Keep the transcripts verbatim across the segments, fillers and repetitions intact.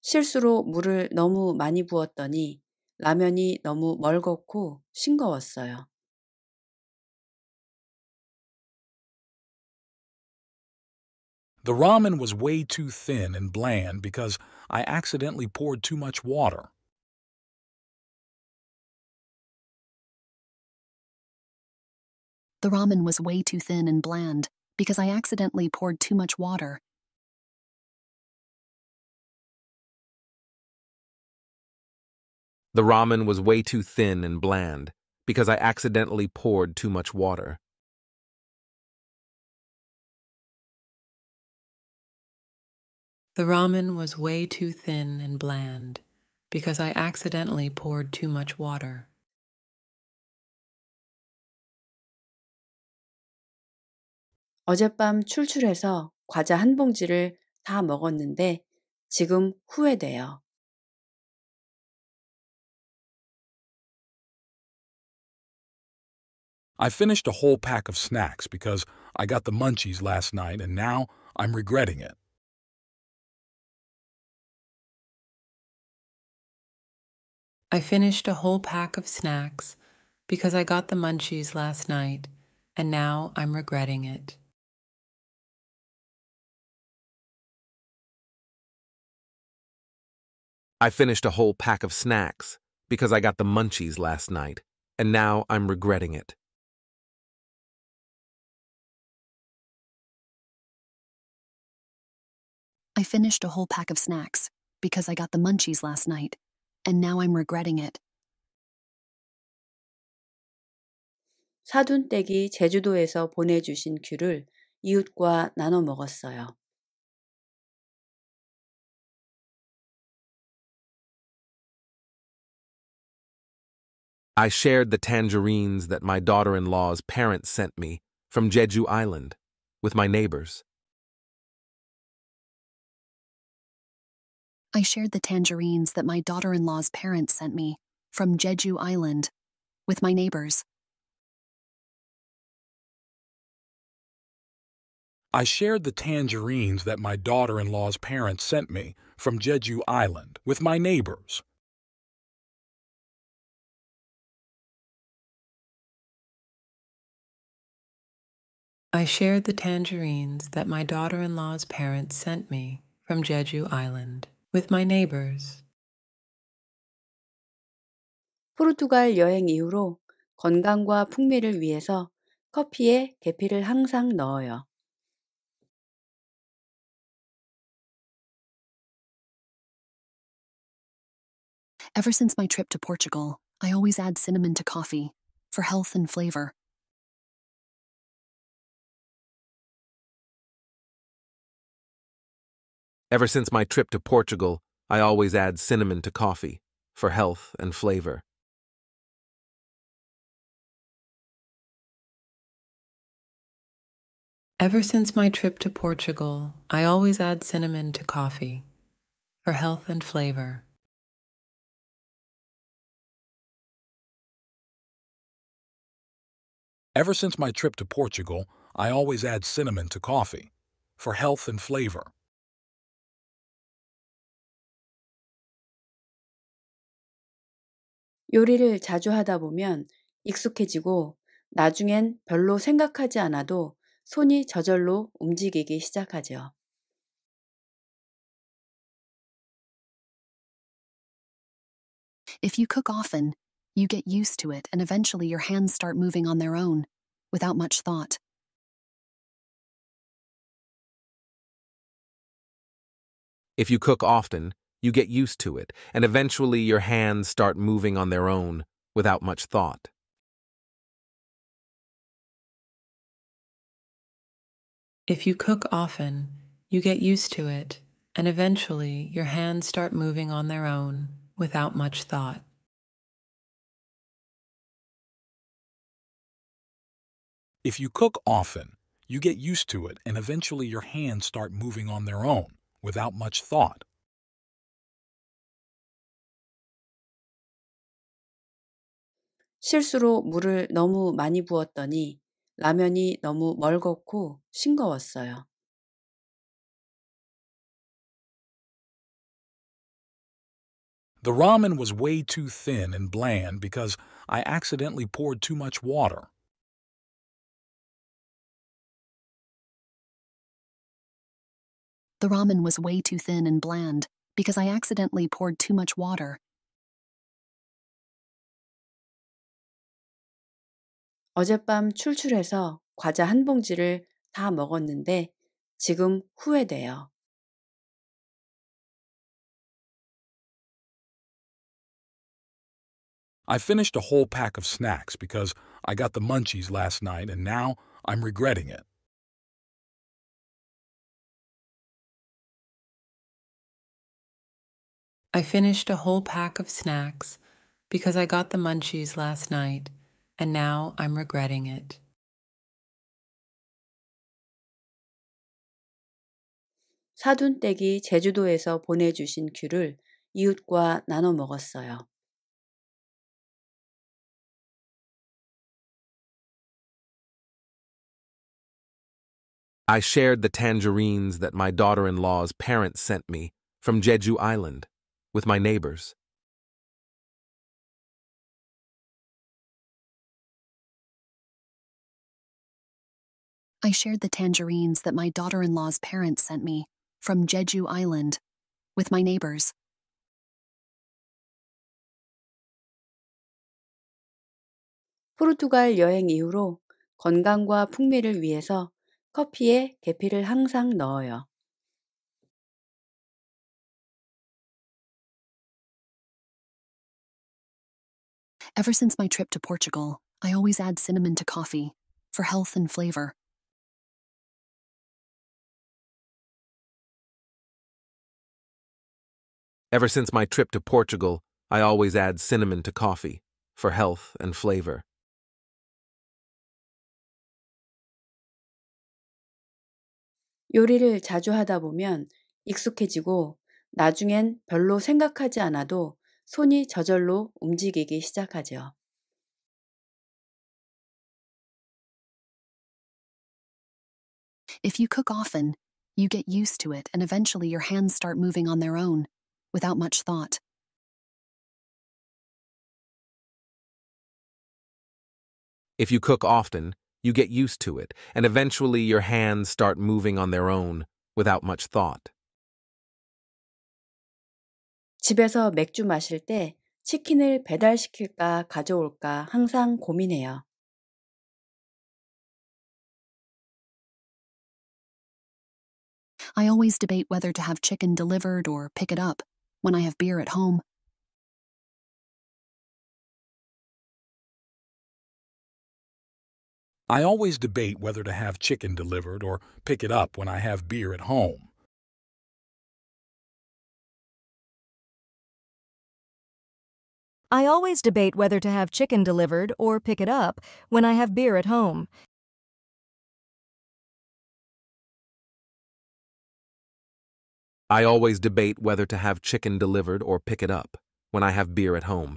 실수로 물을 너무 많이 부었더니 라면이 너무 멀겋고 싱거웠어요. The ramen was way too thin and bland because I accidentally poured too much water. The ramen was way too thin and bland because I accidentally poured too much water. The ramen was way too thin and bland because I accidentally poured too much water. The ramen was way too thin and bland because I accidentally poured too much water. 어젯밤 출출해서 과자 한 봉지를 다 먹었는데 지금 후회돼요. I finished a whole pack of snacks because I got the munchies last night and now I'm regretting it. I finished a whole pack of snacks because I got the munchies last night and now I'm regretting it. I finished a whole pack of snacks because I got the munchies last night and now I'm regretting it. I finished a whole pack of snacks because I got the munchies last night, and now I'm regretting it. 사돈댁이 제주도에서 보내주신 귤을 이웃과 나눠 먹었어요. I shared the tangerines that my daughter-in-law's parents sent me from Jeju Island with my neighbors. I shared the tangerines that my daughter-in-law's parents sent me from Jeju Island with my neighbors. I shared the tangerines that my daughter-in-law's parents sent me from Jeju Island with my neighbors. I shared the tangerines that my daughter-in-law's parents sent me from Jeju Island. With my neighbors. 포르투갈 여행 이후로 건강과 풍미를 위해서 커피에 계피를 항상 넣어요. Ever since my trip to Portugal, I always add cinnamon to coffee for health and flavor. Ever since my trip to Portugal, I always add cinnamon to coffee, for health and flavor. Ever since my trip to Portugal, I always add cinnamon to coffee, for health and flavor. Ever since my trip to Portugal, I always add cinnamon to coffee, for health and flavor. 요리를 자주 하다 보면 익숙해지고 나중엔 별로 생각하지 않아도 손이 저절로 움직이기 시작하죠. If you cook often, you get used to it and eventually your hands start moving on their own, without much thought. If you cook often, you get used to it, and eventually your hands start moving on their own, without much thought. If you cook often, you get used to it, and eventually your hands start moving on their own, without much thought. If you cook often, you get used to it, and eventually your hands start moving on their own, without much thought. 실수로 물을 너무 많이 부었더니 라면이 너무 멀겋고 싱거웠어요. The ramen was way too thin and bland because I accidentally poured too much water. The ramen was way too thin and bland because I accidentally poured too much water. 어젯밤 출출해서 과자 한 봉지를 다 먹었는데 지금 후회돼요. I finished a whole pack of snacks because I got the munchies last night and now I'm regretting it. I finished a whole pack of snacks because I got the munchies last night and now I'm regretting it. 사돈댁이 제주도에서 보내주신 귤을 이웃과 나눠 먹었어요. I shared the tangerines that my daughter-in-law's parents sent me from Jeju Island with my neighbors. I shared the tangerines that my daughter-in-law's parents sent me from Jeju Island with my neighbors. 포르투갈 여행 이후로 건강과 풍미를 위해서 커피에 계피를 항상 넣어요. Ever since my trip to Portugal, I always add cinnamon to coffee for health and flavor. Ever since my trip to Portugal, I always add cinnamon to coffee for health and flavor. 요리를 자주 하다 보면 익숙해지고 나중엔 별로 생각하지 않아도 손이 저절로 움직이기 시작하죠. If you cook often, you get used to it and eventually your hands start moving on their own, without much thought. If you cook often, you get used to it, and eventually your hands start moving on their own, without much thought. 집에서 맥주 마실 때 치킨을 배달시킬까 가져올까 항상 고민해요. I always debate whether to have chicken delivered or pick it up when I have beer at home. I always debate whether to have chicken delivered or pick it up when I have beer at home. I always debate whether to have chicken delivered or pick it up when I have beer at home. I always debate whether to have chicken delivered or pick it up when I have beer at home.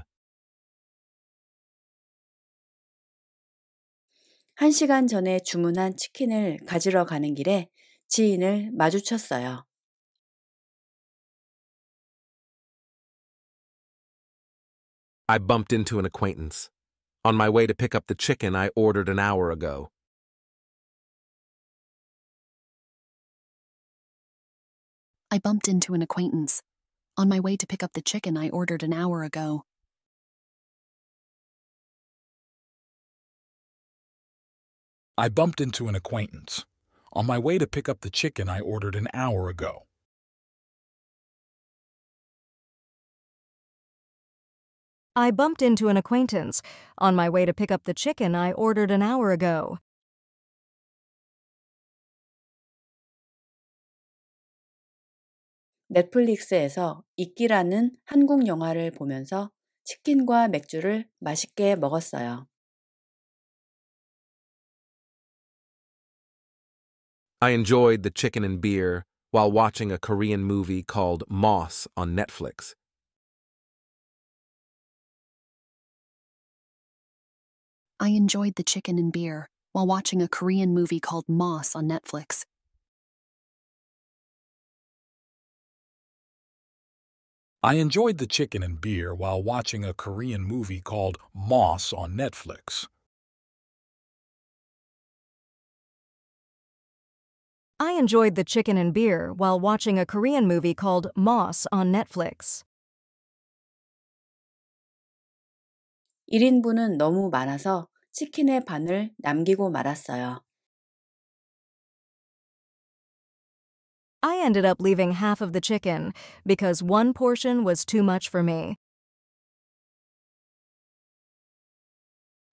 한 시간 전에 주문한 치킨을 가지러 가는 길에 지인을 마주쳤어요. I bumped into an acquaintance. On my way to pick up the chicken I ordered an hour ago. I bumped into an acquaintance. On my way to pick up the chicken I ordered an hour ago. I bumped into an acquaintance. On my way to pick up the chicken I ordered an hour ago. I bumped into an acquaintance. On my way to pick up the chicken I ordered an hour ago. 넷플릭스에서 이끼라는 한국 영화를 보면서 치킨과 맥주를 맛있게 먹었어요. I enjoyed the chicken and beer while watching a Korean movie called Moss on Netflix. I enjoyed the chicken and beer while watching a Korean movie called Moss on Netflix. I enjoyed the chicken and beer while watching a Korean movie called Moss on Netflix. I enjoyed the chicken and beer while watching a Korean movie called Moss on Netflix. 일 인분은 너무 많아서 치킨의 반을 남기고 말았어요. I ended up leaving half of the chicken because one portion was too much for me.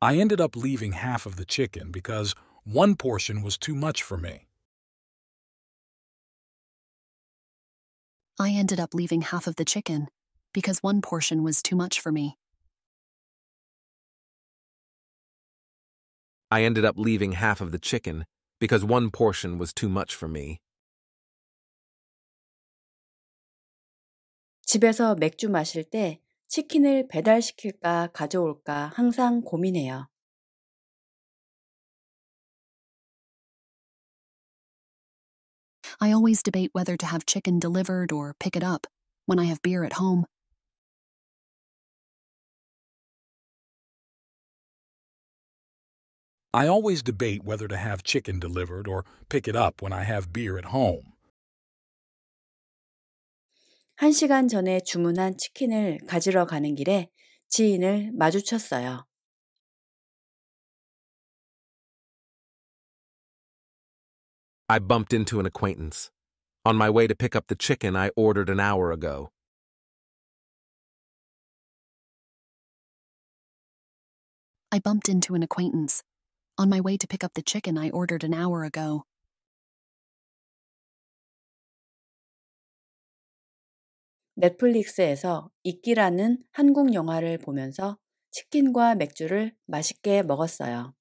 I ended up leaving half of the chicken because one portion was too much for me. I ended up leaving half of the chicken because one portion was too much for me. I ended up leaving half of the chicken because one portion was too much for me. 집에서 맥주 마실 때 치킨을 배달시킬까 가져올까 항상 고민해요. I always debate whether to have chicken delivered or pick it up when I have beer at home. I always debate whether to have chicken delivered or pick it up when I have beer at home. 한 시간 전에 주문한 치킨을 가지러 가는 길에 지인을 마주쳤어요. I bumped into an acquaintance. On my way to pick up the chicken I ordered an hour ago. I bumped into an acquaintance. On my way to pick up the chicken I ordered an hour ago. 넷플릭스에서 이끼라는 한국 영화를 보면서 치킨과 맥주를 맛있게 먹었어요.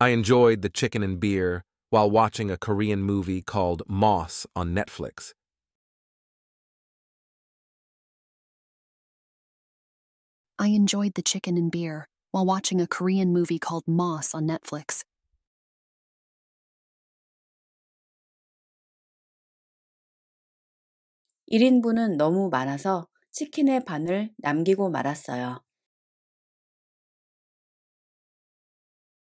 I enjoyed the chicken and beer while watching a Korean movie called Moss on Netflix. I enjoyed the chicken and beer while watching a Korean movie called Moss on Netflix. 일 인분은 너무 많아서 치킨의 반을 남기고 말았어요.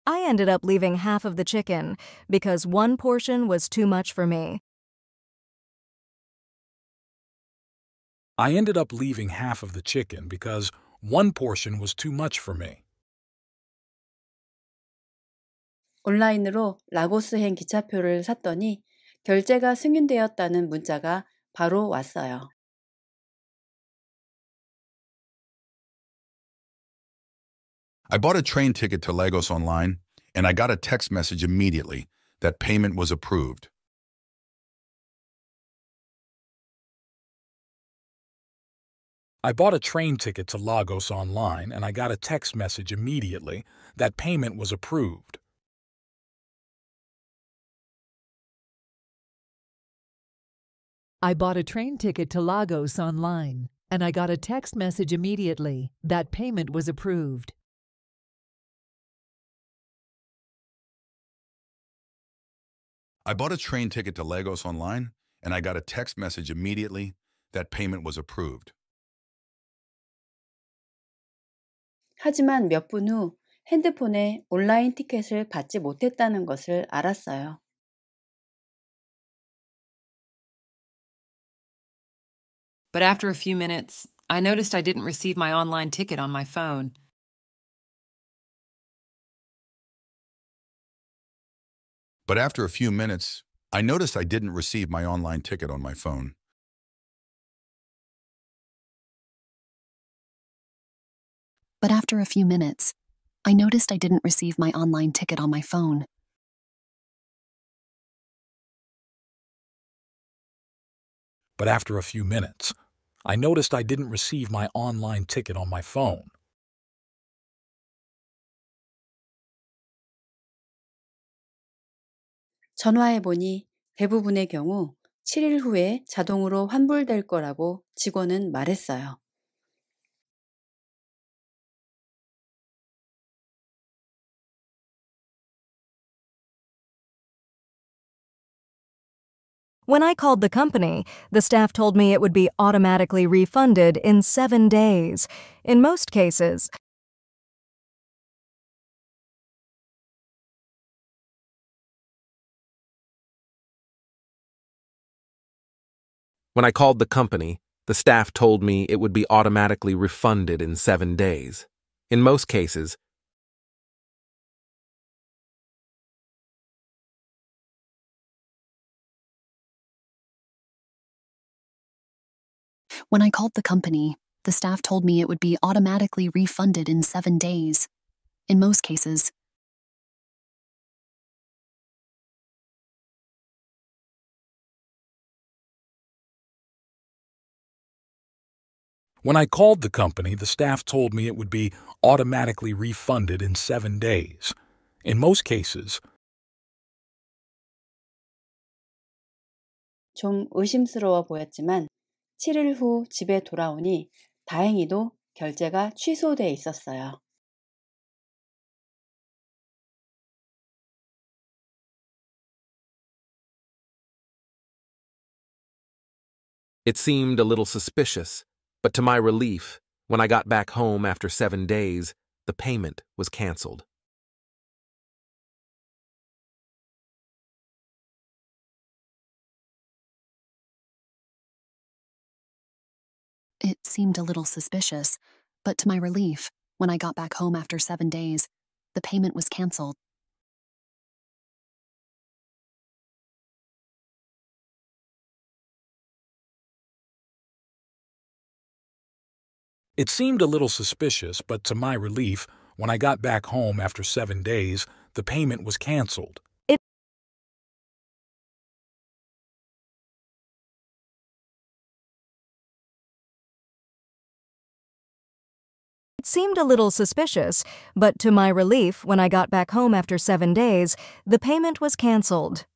I ended up leaving half of the chicken because one portion was too much for me. I ended up leaving half of the chicken because one portion was too much for me. 온라인으로 라고스행 기차표를 샀더니 결제가 승인되었다는 문자가 바로 왔어요. I bought a train ticket to Lagos online, and I got a text message immediately that payment was approved. I bought a train ticket to Lagos online, and I got a text message immediately that payment was approved. I bought a train ticket to Lagos online, and I got a text message immediately that payment was approved. I bought a train ticket to Lagos online, and I got a text message immediately that payment was approved. 하지만 몇 분 후 핸드폰에 온라인 티켓을 받지 못했다는 것을 알았어요. But after a few minutes, I noticed I didn't receive my online ticket on my phone. But after a few minutes, I noticed I didn't receive my online ticket on my phone. But after a few minutes, I noticed I didn't receive my online ticket on my phone. But after a few minutes, I noticed I didn't receive my online ticket on my phone. 전화해 보니 대부분의 경우 칠 일 후에 자동으로 환불될 거라고 직원은 말했어요. When I called the company, the staff told me it would be automatically refunded in seven days. In most cases, When I called the company, the staff told me it would be automatically refunded in seven days. In most cases, When I called the company, the staff told me it would be automatically refunded in seven days. In most cases, When I called the company, the staff told me it would be automatically refunded in seven days. In most cases, 좀 의심스러워 보였지만 7일 후 집에 돌아오니 다행히도 결제가 취소돼 있었어요. It seemed a little suspicious, but to my relief, when I got back home after seven days, the payment was canceled. It seemed a little suspicious, but to my relief, when I got back home after seven days, the payment was canceled. It seemed a little suspicious, but to my relief, when I got back home after seven days, the payment was canceled. It, it seemed a little suspicious, but to my relief, when I got back home after seven days, the payment was canceled.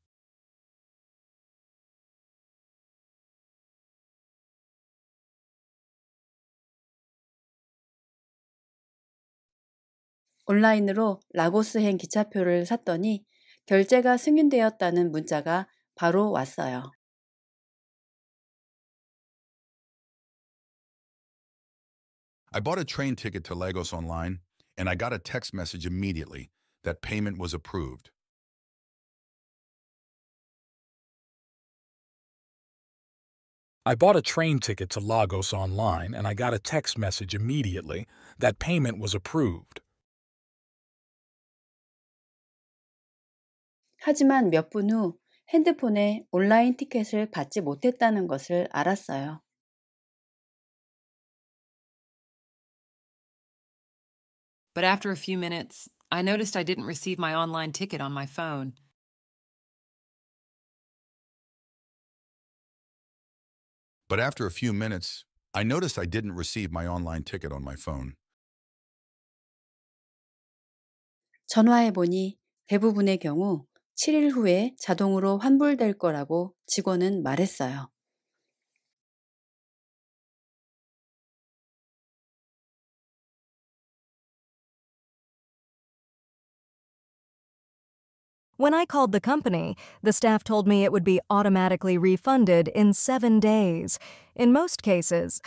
온라인으로 라고스행 기차표를 샀더니 결제가 승인되었다는 문자가 바로 왔어요. I bought a train ticket to Lagos online and I got a text message immediately that payment was approved. I bought a train ticket to Lagos online and I got a text message immediately that payment was approved. 하지만 몇 분 후 핸드폰에 온라인 티켓을 받지 못했다는 것을 알았어요. But after a few minutes, I noticed I didn't receive my online ticket on my phone. But after a few minutes, I noticed I didn't receive my online ticket on my phone. 전화해 보니 대부분의 경우 7일 후에 자동으로 환불될 거라고 직원은 말했어요. When I called the company, the staff told me it would be automatically refunded in seven days. In most cases,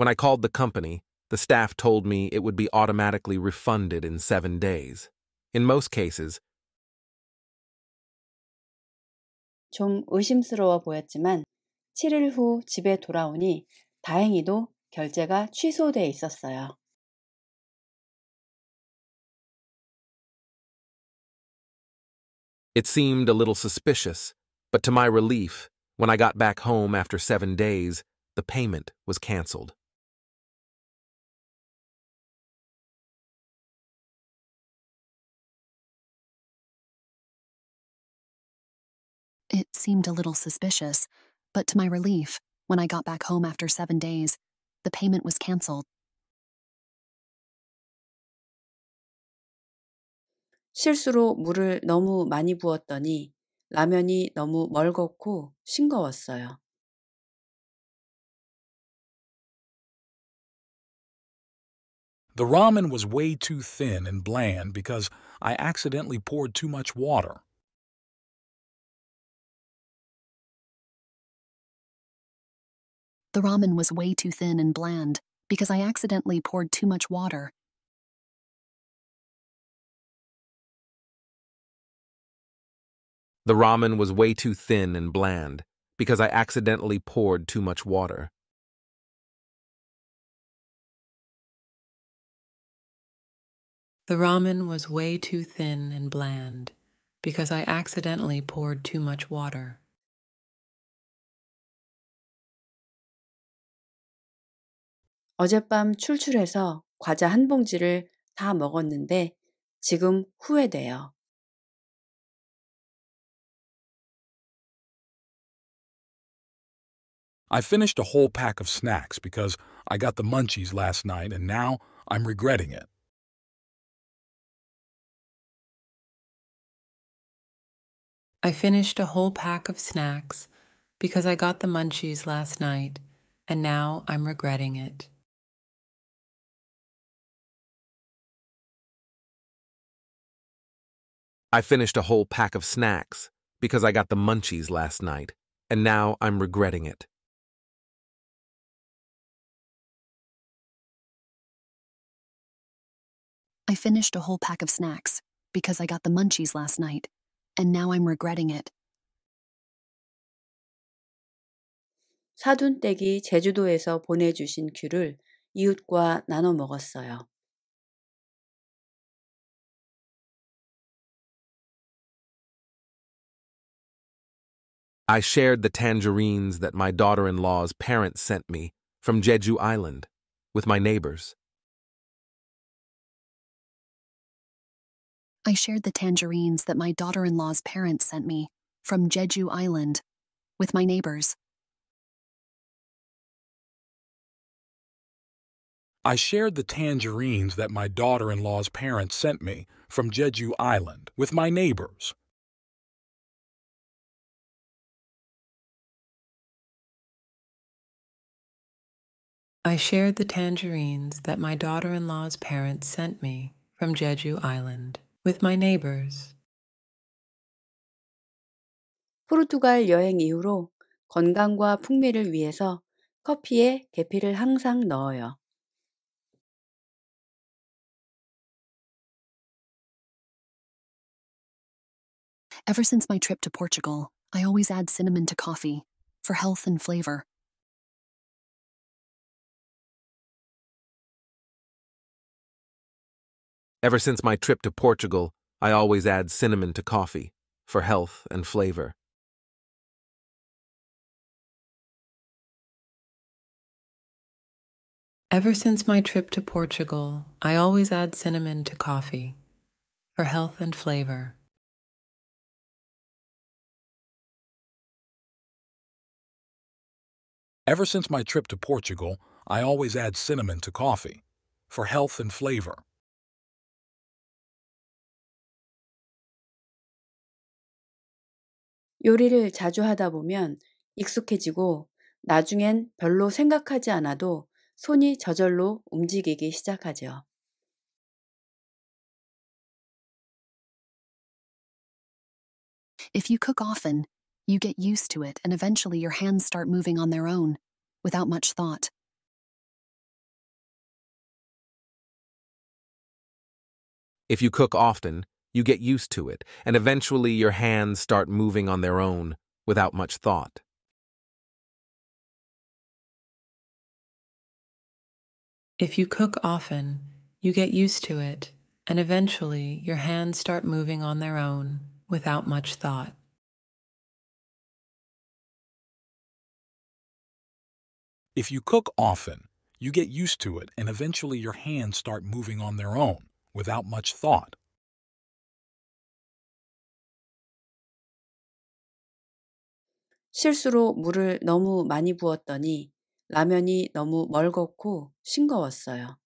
When I called the company, the staff told me it would be automatically refunded in seven days. In most cases, 좀 의심스러워 보였지만 7일 후 집에 돌아오니 다행히도 결제가 취소돼 있었어요. It seemed a little suspicious, but to my relief, when I got back home after seven days, the payment was canceled. It seemed a little suspicious, but to my relief, when I got back home after seven days, the payment was canceled. 실수로 물을 너무 많이 부었더니 라면이 너무 멀겋고 싱거웠어요. The ramen was way too thin and bland because I accidentally poured too much water. The ramen was way too thin and bland because I accidentally poured too much water. The ramen was way too thin and bland because I accidentally poured too much water. The ramen was way too thin and bland because I accidentally poured too much water. 어젯밤 출출해서 과자 한 봉지를 다 먹었는데 지금 후회돼요. I finished a whole pack of snacks because I got the munchies last night and now I'm regretting it. I finished a whole pack of snacks because I got the munchies last night and now I'm regretting it. I finished a whole pack of snacks because I got the munchies last night, and now I'm regretting it. I finished a whole pack of snacks because I got the munchies last night, and now I'm regretting it. 사돈댁이 제주도에서 보내주신 귤을 이웃과 나눠 먹었어요. I shared the tangerines that my daughter-in-law's parents sent me from Jeju Island with my neighbors. I shared the tangerines that my daughter-in-law's parents sent me from Jeju Island with my neighbors. I shared the tangerines that my daughter-in-law's parents sent me from Jeju Island with my neighbors. I shared the tangerines that my daughter-in-law's parents sent me from Jeju Island with my neighbors. 포르투갈 여행 이후로 건강과 풍미를 위해서 커피에 계피를 항상 넣어요. Ever since my trip to Portugal, I always add cinnamon to coffee for health and flavor. Ever since my trip to Portugal, I always add cinnamon to coffee, for health and flavor. Ever since my trip to Portugal, I always add cinnamon to coffee, for health and flavor. Ever since my trip to Portugal, I always add cinnamon to coffee, for health and flavor. 요리를 자주 하다 보면 익숙해지고 나중엔 별로 생각하지 않아도 손이 저절로 움직이기 시작하죠. If you cook often, you get used to it and eventually your hands start moving on their own, without much thought. If you cook often, you get used to it, and eventually your hands start moving on their own, without much thought. If you cook often, you get used to it, and eventually your hands start moving on their own, without much thought. If you cook often, you get used to it, and eventually your hands start moving on their own, without much thought. 실수로 물을 너무 많이 부었더니 라면이 너무 멀겋고 싱거웠어요.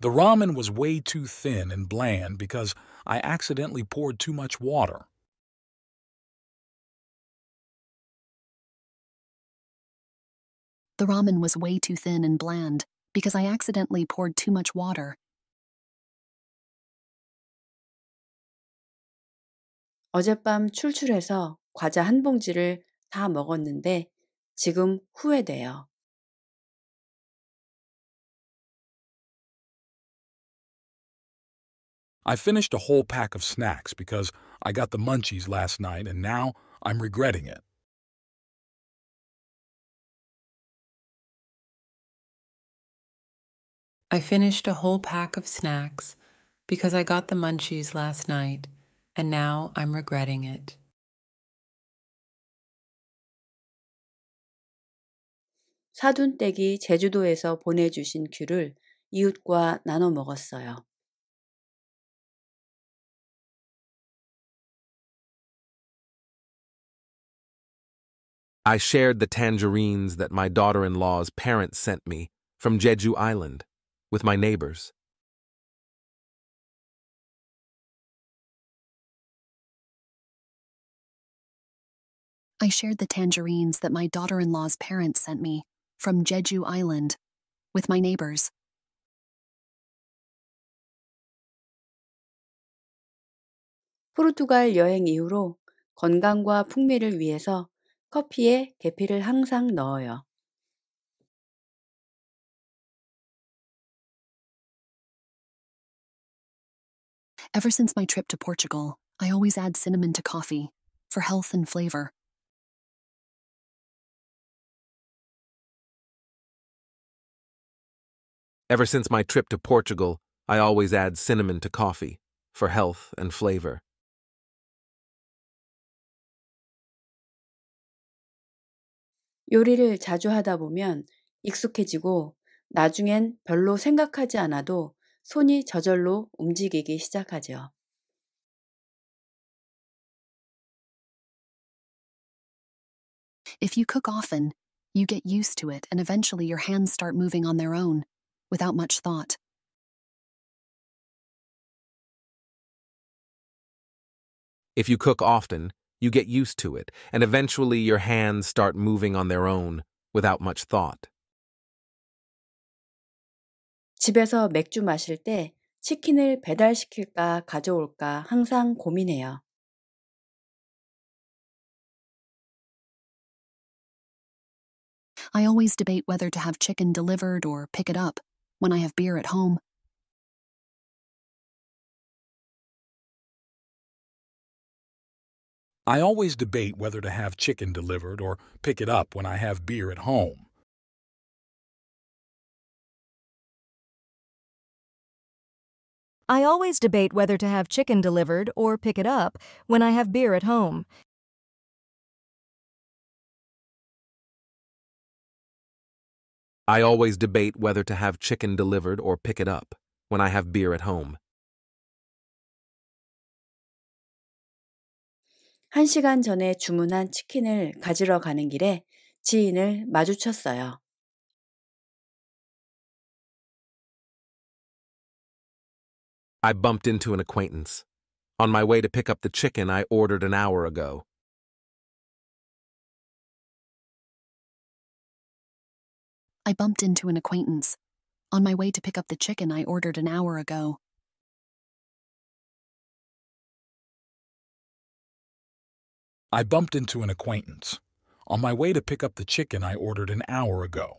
The ramen was way too thin and bland because I accidentally poured too much water. The ramen was way too thin and bland because I accidentally poured too much water. 어젯밤 출출해서 과자 한 봉지를 다 먹었는데 지금 후회돼요. I finished a whole pack of snacks because I got the munchies last night and now I'm regretting it. I finished a whole pack of snacks because I got the munchies last night and now I'm regretting it. 사돈댁이 제주도에서 보내주신 귤을 이웃과 나눠 먹었어요. I shared the tangerines that my daughter-in-law's parents sent me from Jeju Island with my neighbors. I shared the tangerines that my daughter-in-law's parents sent me from Jeju Island with my neighbors. 포르투갈 여행 이후로 건강과 풍미를 위해서 커피에 계피를 항상 넣어요. Ever since my trip to Portugal, I always add cinnamon to coffee for health and flavor. Ever since my trip to Portugal, I always add cinnamon to coffee for health and flavor. 요리를 자주 하다 보면 익숙해지고 나중엔 별로 생각하지 않아도 손이 저절로 움직이기 시작하죠. If you cook often, you get used to it and eventually your hands start moving on their own, without much thought. If you cook often, you get used to it, and eventually your hands start moving on their own, without much thought. 집에서 맥주 마실 때 치킨을 배달시킬까 가져올까 항상 고민해요. I always debate whether to have chicken delivered or pick it up when I have beer at home. I always debate whether to have chicken delivered or pick it up when I have beer at home. I always debate whether to have chicken delivered or pick it up when I have beer at home. I always debate whether to have chicken delivered or pick it up when I have beer at home. 한 시간 전에 주문한 치킨을 가지러 가는 길에 지인을 마주쳤어요. I bumped into an acquaintance. On my way to pick up the chicken I ordered an hour ago. I bumped into an acquaintance. On my way to pick up the chicken I ordered an hour ago. I bumped into an acquaintance. On my way to pick up the chicken I ordered an hour ago.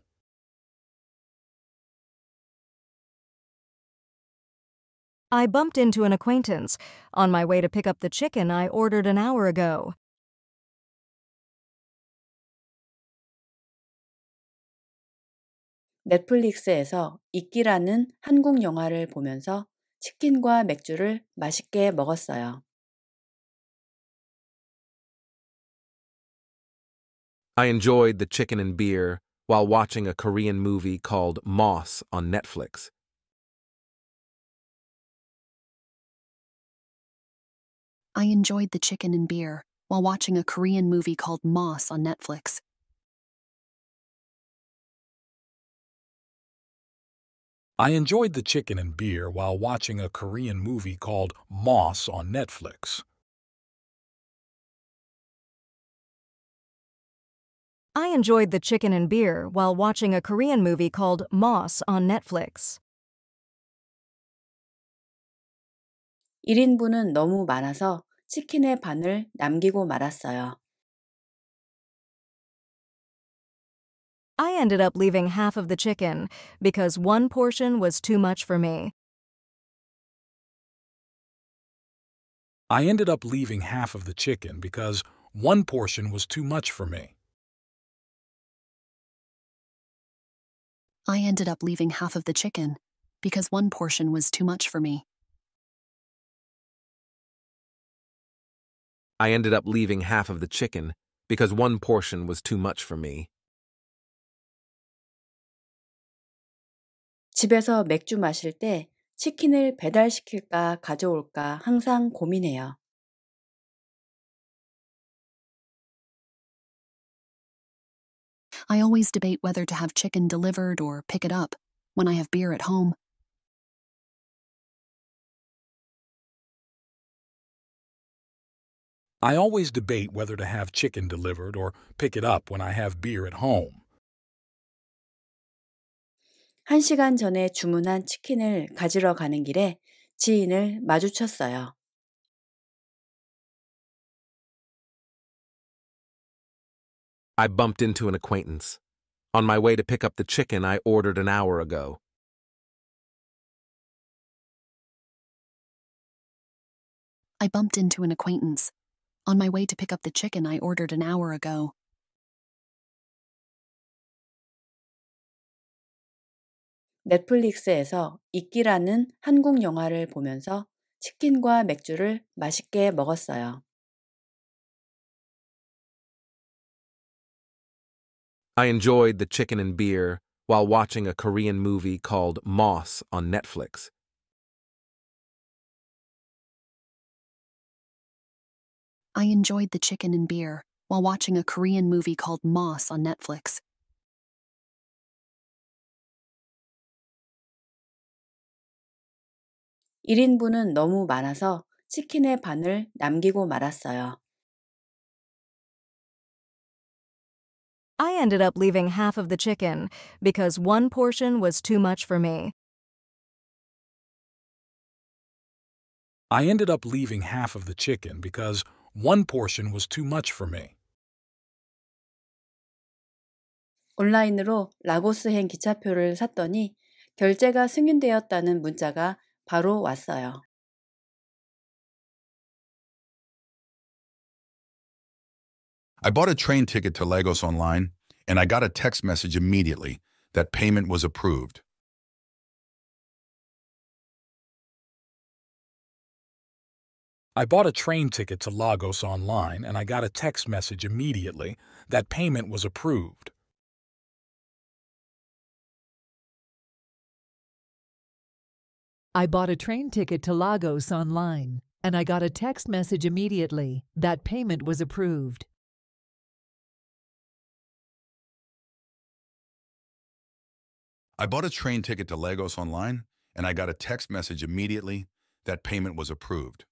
I bumped into an acquaintance. On my way to pick up the chicken I ordered an hour ago. 넷플릭스에서 이끼라는 한국 영화를 보면서 치킨과 맥주를 맛있게 먹었어요. I enjoyed the chicken and beer while watching a Korean movie called Moss on Netflix. I enjoyed the chicken and beer while watching a Korean movie called Moss on Netflix. I enjoyed the chicken and beer while watching a Korean movie called Moss on Netflix. I enjoyed the chicken and beer while watching a Korean movie called Moss on Netflix. 일 인분은 너무 많아서 치킨의 반을 남기고 말았어요. I ended up leaving half of the chicken because one portion was too much for me. I ended up leaving half of the chicken because one portion was too much for me. I ended up leaving half of the chicken because one portion was too much for me. I ended up leaving half of the chicken because one portion was too much for me. 집에서 맥주 마실 때 치킨을 배달시킬까 가져올까 항상 고민해요. I always debate whether to have chicken delivered or pick it up when I have beer at home. I always debate whether to have chicken delivered or pick it up when I have beer at home. 한 시간 전에 주문한 치킨을 가지러 가는 길에 지인을 마주쳤어요. I bumped into an acquaintance. On my way to pick up the chicken I ordered an hour ago. I bumped into an acquaintance. On my way to pick up the chicken I ordered an hour ago. 넷플릭스에서 이끼라는 한국 영화를 보면서 치킨과 맥주를 맛있게 먹었어요. I enjoyed the chicken and beer while watching a Korean movie called Moss on Netflix. I enjoyed the chicken and beer while watching a Korean movie called Moss on Netflix. 일 인분은 너무 많아서 치킨의 반을 남기고 말았어요. I ended up leaving half of the chicken because one portion was too much for me. I ended up leaving half of the chicken because one portion was too much for me. 온라인으로 라고스행 기차표를 샀더니 결제가 승인되었다는 문자가 바로 왔어요. I bought a train ticket to Lagos online, and I got a text message immediately that payment was approved. I bought a train ticket to Lagos online, and I got a text message immediately that payment was approved. I bought a train ticket to Lagos online, and I got a text message immediately that payment was approved. I bought a train ticket to Lagos online, and I got a text message immediately that payment was approved.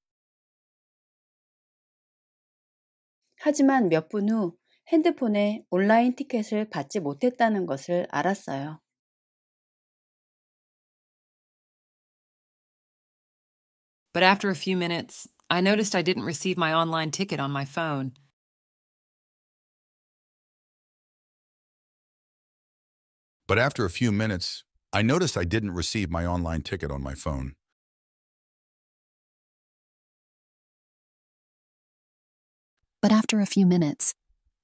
하지만 몇 분 후 핸드폰에 온라인 티켓을 받지 못했다는 것을 알았어요. But after a few minutes, I noticed I didn't receive my online ticket on my phone. But after a few minutes, I noticed I didn't receive my online ticket on my phone. But after a few minutes,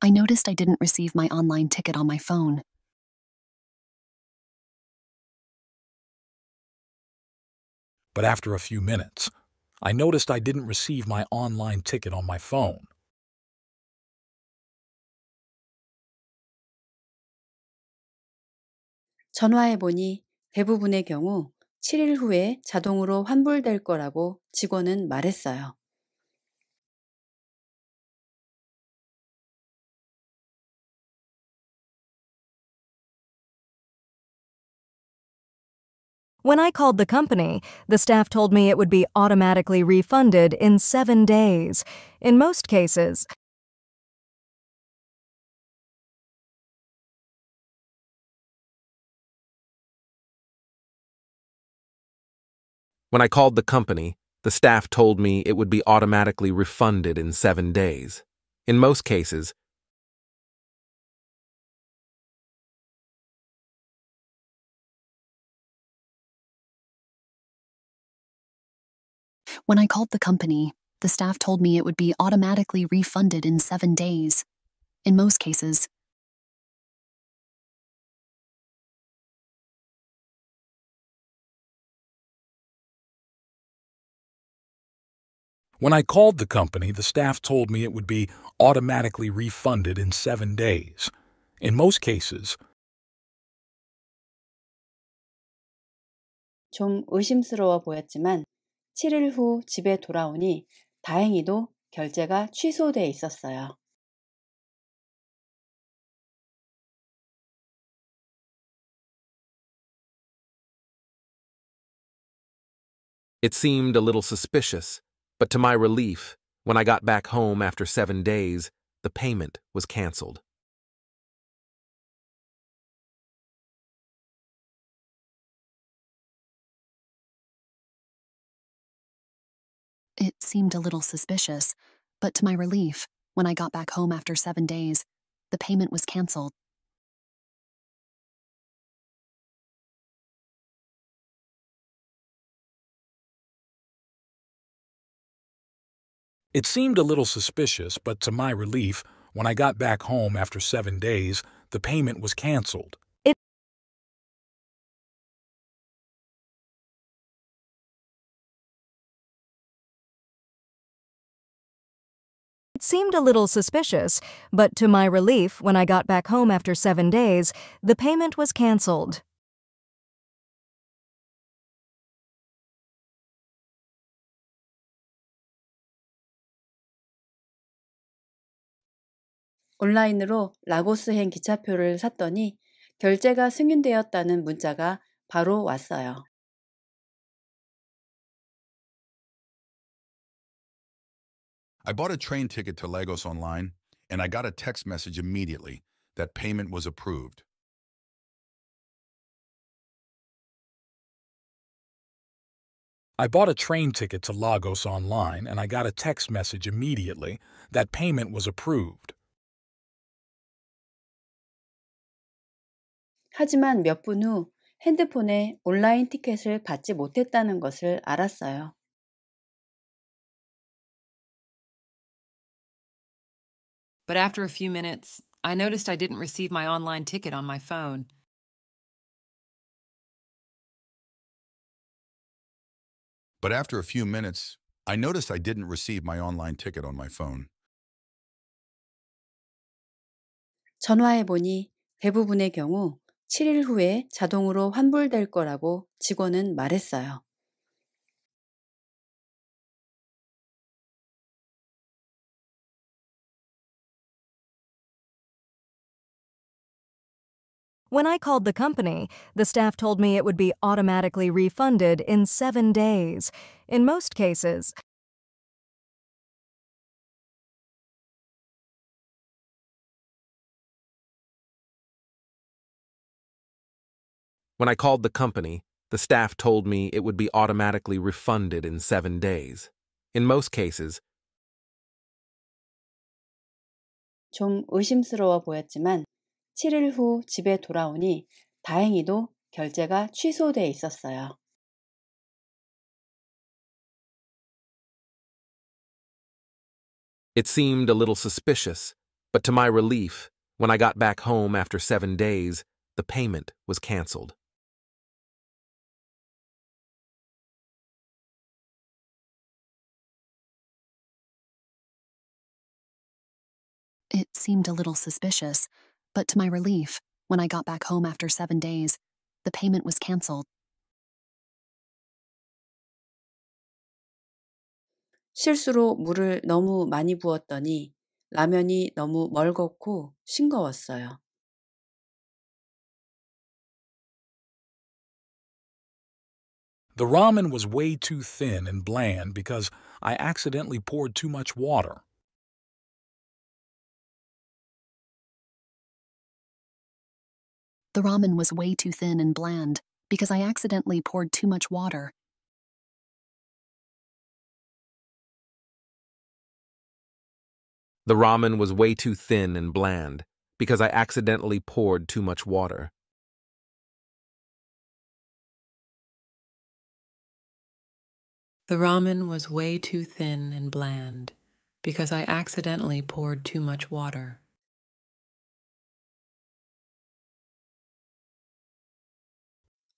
I noticed I didn't receive my online ticket on my phone. But after a few minutes, I noticed I didn't receive my online ticket on my phone. 전화해 보니 대부분의 경우 칠 일 후에 자동으로 환불될 거라고 직원은 말했어요. When I called the company, the staff told me it would be automatically refunded in seven days. In most cases, When I called the company, the staff told me it would be automatically refunded in seven days. In most cases, When I called the company, the staff told me it would be automatically refunded in seven days. In most cases, When I called the company, the staff told me it would be automatically refunded in seven days. In most cases, 좀 의심스러워 보였지만 칠일 후 집에 돌아오니 다행히도 결제가 취소돼 있었어요. It seemed a little suspicious. But to my relief, when I got back home after seven days, the payment was cancelled. It seemed a little suspicious, but to my relief, when I got back home after seven days, the payment was cancelled. It seemed a little suspicious, but to my relief, when I got back home after seven days, the payment was cancelled. It, it seemed a little suspicious, but to my relief, when I got back home after seven days, the payment was cancelled. 온라인으로 라고스행 기차표를 샀더니 결제가 승인되었다는 문자가 바로 왔어요. I bought a train ticket to Lagos online and I got a text message immediately that payment was approved. I bought a train ticket to Lagos online and I got a text message immediately that payment was approved. 하지만 몇 분 후 핸드폰에 온라인 티켓을 받지 못했다는 것을 알았어요. But after a few minutes, I noticed I didn't receive my online ticket on my phone. But after a few minutes, I noticed I didn't receive my online ticket on my phone. 전화해 보니 대부분의 경우 칠일 후에 자동으로 환불될 거라고 직원은 말했어요. When I called the company, the staff told me it would be automatically refunded in seven days. In most cases, When I called the company, the staff told me it would be automatically refunded in seven days. In most cases, 좀 의심스러워 보였지만 칠일 후 집에 돌아오니 다행히도 결제가 취소돼 있었어요. It seemed a little suspicious, but to my relief, when I got back home after seven days, the payment was cancelled. It seemed a little suspicious, but to my relief, when I got back home after seven days, the payment was cancelled. 실수로 물을 너무 많이 부었더니 라면이 너무 멀겋고 싱거웠어요. The ramen was way too thin and bland because I accidentally poured too much water. The ramen was way too thin and bland because I accidentally poured too much water. The ramen was way too thin and bland because I accidentally poured too much water. The ramen was way too thin and bland because I accidentally poured too much water.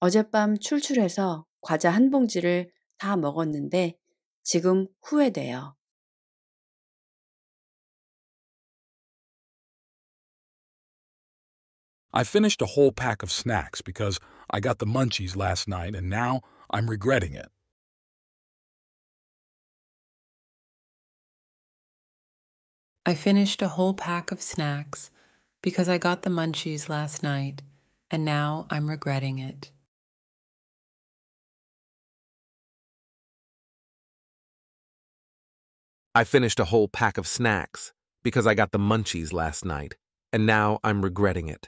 어젯밤 출출해서 과자 한 봉지를 다 먹었는데 지금 후회돼요. I finished a whole pack of snacks because I got the munchies last night and now I'm regretting it. I finished a whole pack of snacks because I got the munchies last night, and now I'm regretting it. I finished a whole pack of snacks because I got the munchies last night, and now I'm regretting it.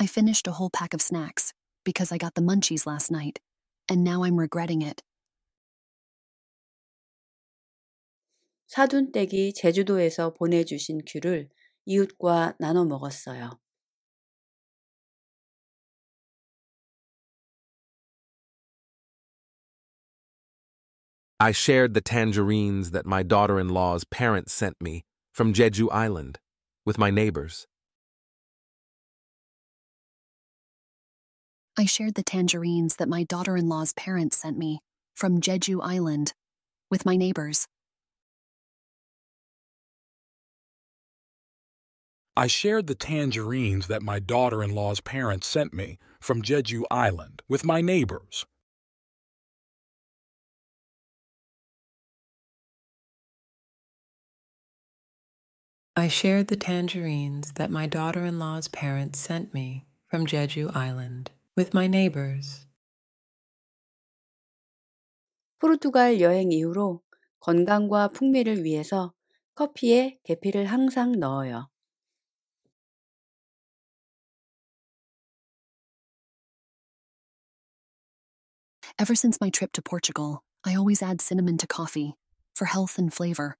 I finished a whole pack of snacks because I got the munchies last night. And now I'm regretting it. 사돈댁이 제주도에서 보내주신 귤을 이웃과 나눠 먹었어요. I shared the tangerines that my daughter-in-law's parents sent me from Jeju Island with my neighbors. I shared the tangerines that my daughter-in-law's parents sent me from Jeju Island with my neighbors. I shared the tangerines that my daughter-in-law's parents sent me from Jeju Island with my neighbors. I shared the tangerines that my daughter-in-law's parents sent me from Jeju Island. With my neighbors. 포르투갈 여행 이후로 건강과 풍미를 위해서 커피에 계피를 항상 넣어요. Ever since my trip to Portugal, I always add cinnamon to coffee for health and flavor.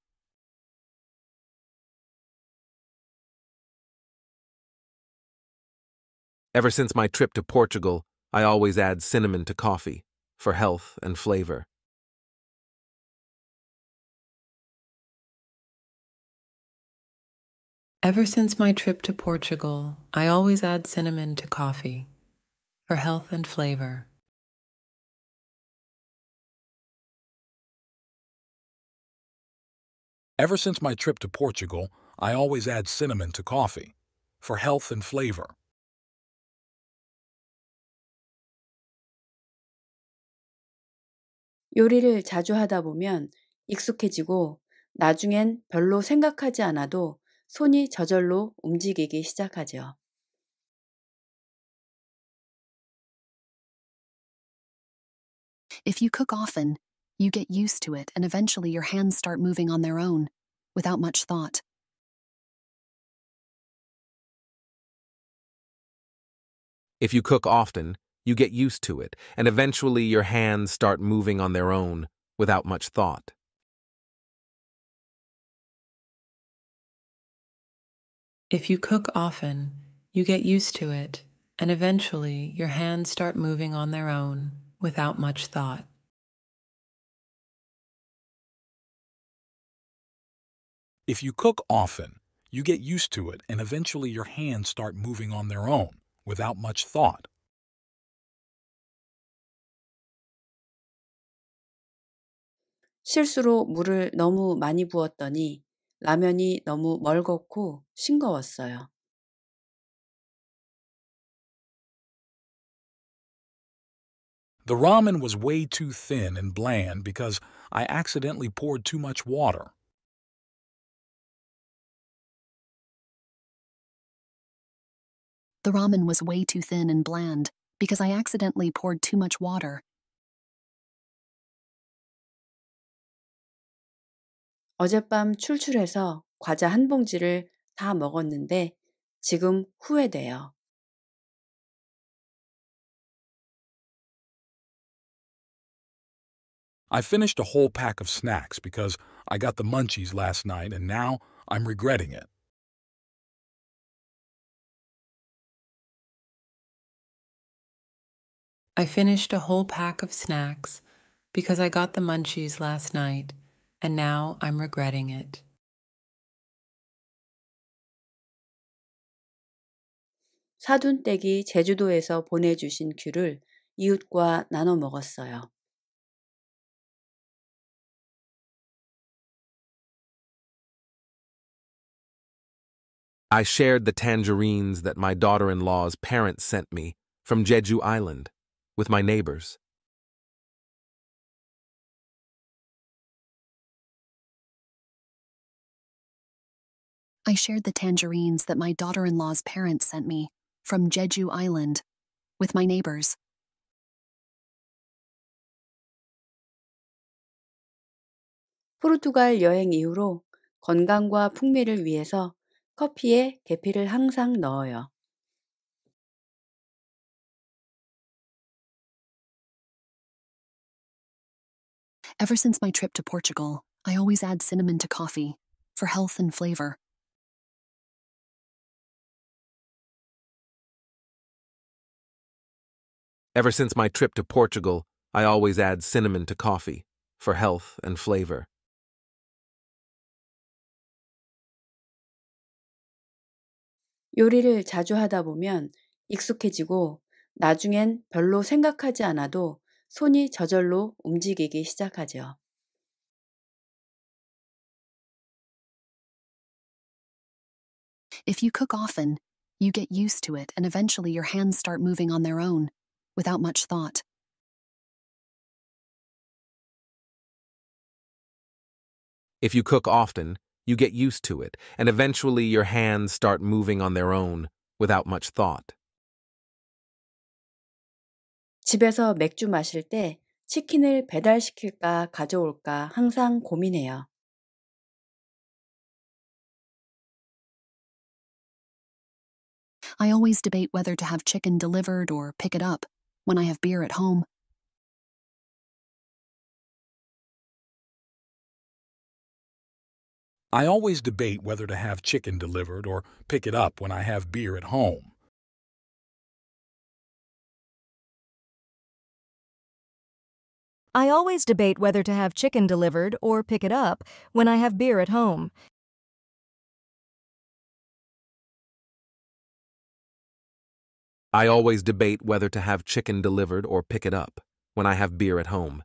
Ever since my trip to Portugal, I always add cinnamon to coffee, for health and flavor. Ever since my trip to Portugal, I always add cinnamon to coffee, for health and flavor. Ever since my trip to Portugal, I always add cinnamon to coffee, for health and flavor. 요리를 자주 하다 보면 익숙해지고 나중엔 별로 생각하지 않아도 손이 저절로 움직이기 시작하죠. If you cook often, you get used to it and eventually your hands start moving on their own, without much thought. If you cook often, you get used to it, and eventually your hands start moving on their own, without much thought. If you cook often, you get used to it, and eventually your hands start moving on their own, without much thought. If you cook often, you get used to it, and eventually your hands start moving on their own, without much thought. 실수로 물을 너무 많이 부었더니 라면이 너무 멀겋고 싱거웠어요. The ramen was way too thin and bland because I accidentally poured too much water. The ramen was way too thin and bland because I accidentally poured too much water. 어젯밤 출출해서 과자 한 봉지를 다 먹었는데 지금 후회돼요. I finished a whole pack of snacks because I got the munchies last night and now I'm regretting it. I finished a whole pack of snacks because I got the munchies last night and now I'm regretting it. 사돈댁이 제주도에서 보내주신 귤을 이웃과 나눠 먹었어요. I shared the tangerines that my daughter-in-law's parents sent me from Jeju Island with my neighbors. I shared the tangerines that my daughter-in-law's parents sent me from Jeju Island with my neighbors. 포르투갈 여행 이후로 건강과 풍미를 위해서 커피에 계피를 항상 넣어요. Ever since my trip to Portugal, I always add cinnamon to coffee for health and flavor. Ever since my trip to Portugal, I always add cinnamon to coffee for health and flavor. 요리를 자주 하다 보면 익숙해지고 나중엔 별로 생각하지 않아도 손이 저절로 움직이기 시작하죠. If you cook often, you get used to it and eventually your hands start moving on their own. Without much thought. If you cook often, you get used to it, and eventually your hands start moving on their own without much thought. 집에서 맥주 마실 때 치킨을 배달시킬까 가져올까 항상 고민해요. I always debate whether to have chicken delivered or pick it up. When I have beer at home. I always debate whether to have chicken delivered or pick it up when I have beer at home. I always debate whether to have chicken delivered or pick it up when I have beer at home. I always debate whether to have chicken delivered or pick it up when I have beer at home.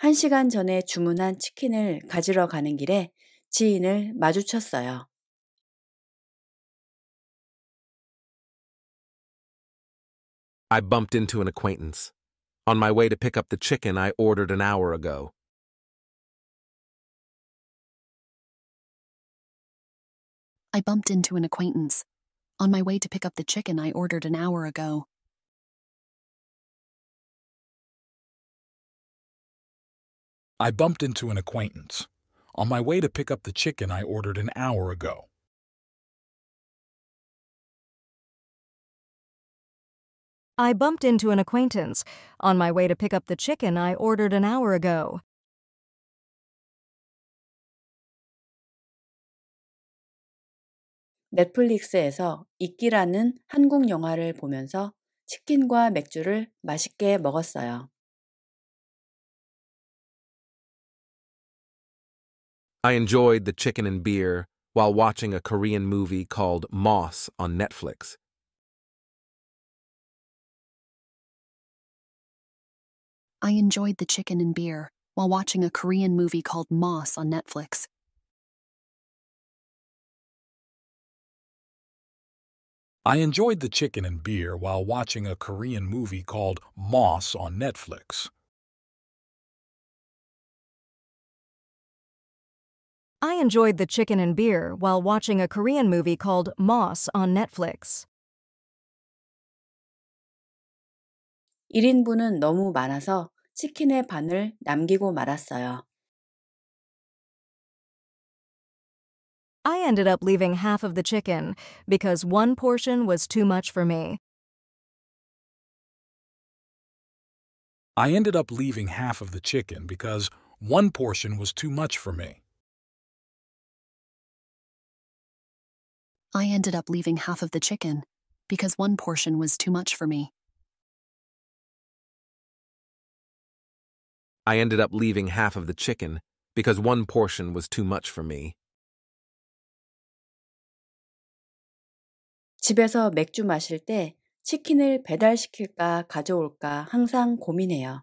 한 시간 전에 주문한 치킨을 가지러 가는 길에 지인을 마주쳤어요. I bumped into an acquaintance. On my way to pick up the chicken I ordered an hour ago. I bumped into an acquaintance. On my way to pick up the chicken I ordered an hour ago. I bumped into an acquaintance. On my way to pick up the chicken I ordered an hour ago. I bumped into an acquaintance. On my way to pick up the chicken I ordered an hour ago. 넷플릭스에서 이끼라는 한국 영화를 보면서 치킨과 맥주를 맛있게 먹었어요. I enjoyed the chicken and beer while watching a Korean movie called Moss on Netflix. I enjoyed the chicken and beer while watching a Korean movie called Moss on Netflix. I enjoyed the chicken and beer while watching a Korean movie called Moss on Netflix. I enjoyed the chicken and beer while watching a Korean movie called Moss on Netflix. 일 인분은 너무 많아서 치킨의 반을 남기고 말았어요. I ended up leaving half of the chicken because one portion was too much for me. I ended up leaving half of the chicken because one portion was too much for me. I ended up leaving half of the chicken because one portion was too much for me. I ended up leaving half of the chicken because one portion was too much for me. 집에서 맥주 마실 때 치킨을 배달시킬까 가져올까 항상 고민해요.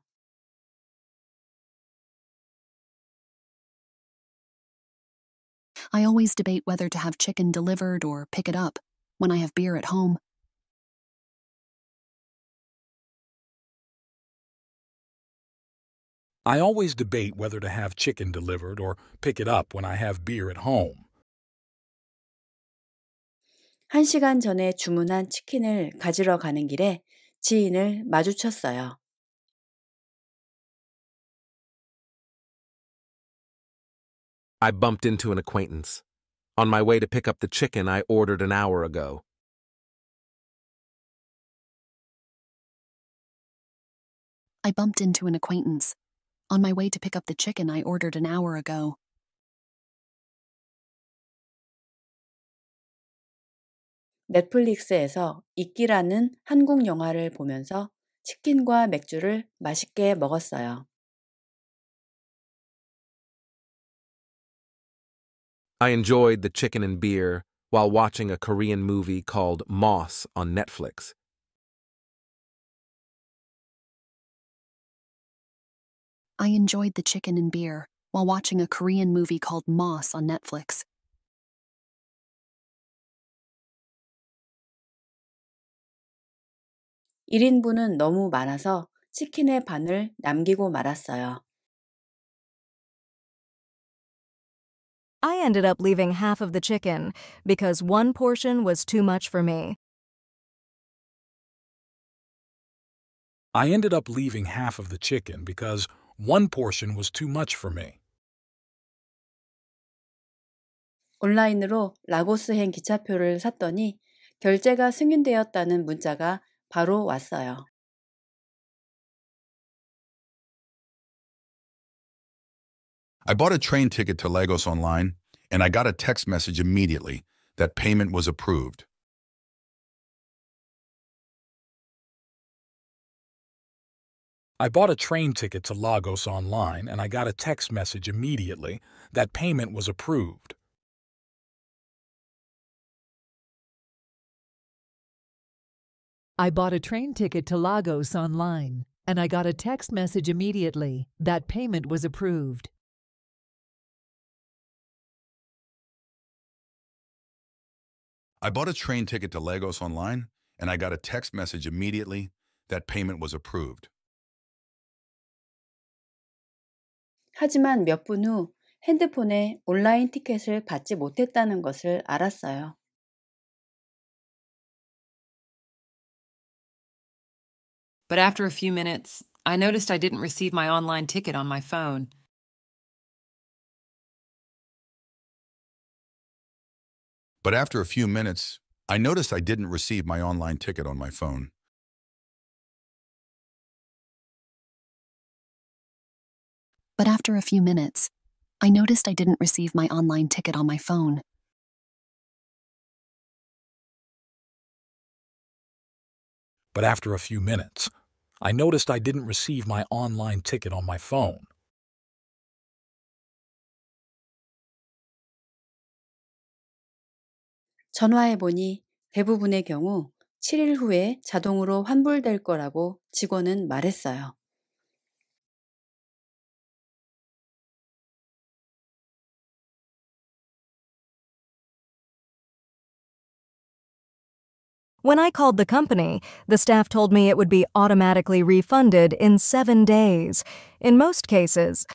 I always debate whether to have chicken delivered or pick it up when I have beer at home. I always debate whether to have chicken delivered or pick it up when I have beer at home. 한 시간 전에 주문한 치킨을 가지러 가는 길에 지인을 마주쳤어요. I bumped into an acquaintance. On my way to pick up the chicken I ordered an hour ago. I bumped into an acquaintance. On my way to pick up the chicken I ordered an hour ago. 넷플릭스에서 이끼라는 한국 영화를 보면서 치킨과 맥주를 맛있게 먹었어요. I enjoyed the chicken and beer while watching a Korean movie called Moss on Netflix. I enjoyed the chicken and beer while watching a Korean movie called Moss on Netflix. 일 인분은 너무 많아서 치킨의 반을 남기고 말았어요. I ended up leaving half of the chicken because one portion was too much for me. I ended up leaving half of the chicken because one portion was too much for me. 온라인으로 라고스행 기차표를 샀더니 결제가 승인되었다는 문자가 바로 왔어요. I bought a train ticket to Lagos online, and I got a text message immediately that payment was approved. I bought a train ticket to Lagos online, and I got a text message immediately that payment was approved. I bought a train ticket to Lagos online, and I got a text message immediately that payment was approved. I bought a train ticket to Lagos online, and I got a text message immediately that payment was approved. 하지만 몇 분 후 핸드폰에 온라인 티켓을 받지 못했다는 것을 알았어요. But after a few minutes, I noticed I didn't receive my online ticket on my phone. But after a few minutes, I noticed I didn't receive my online ticket on my phone. But after a few minutes, I noticed I didn't receive my online ticket on my phone. But after a few minutes, I noticed I didn't receive my online ticket on my phone. 전화해보니 대부분의 경우 칠 일 후에 자동으로 환불될 거라고 직원은 말했어요. When I called the company, the staff told me it would be automatically refunded in seven days. In most cases,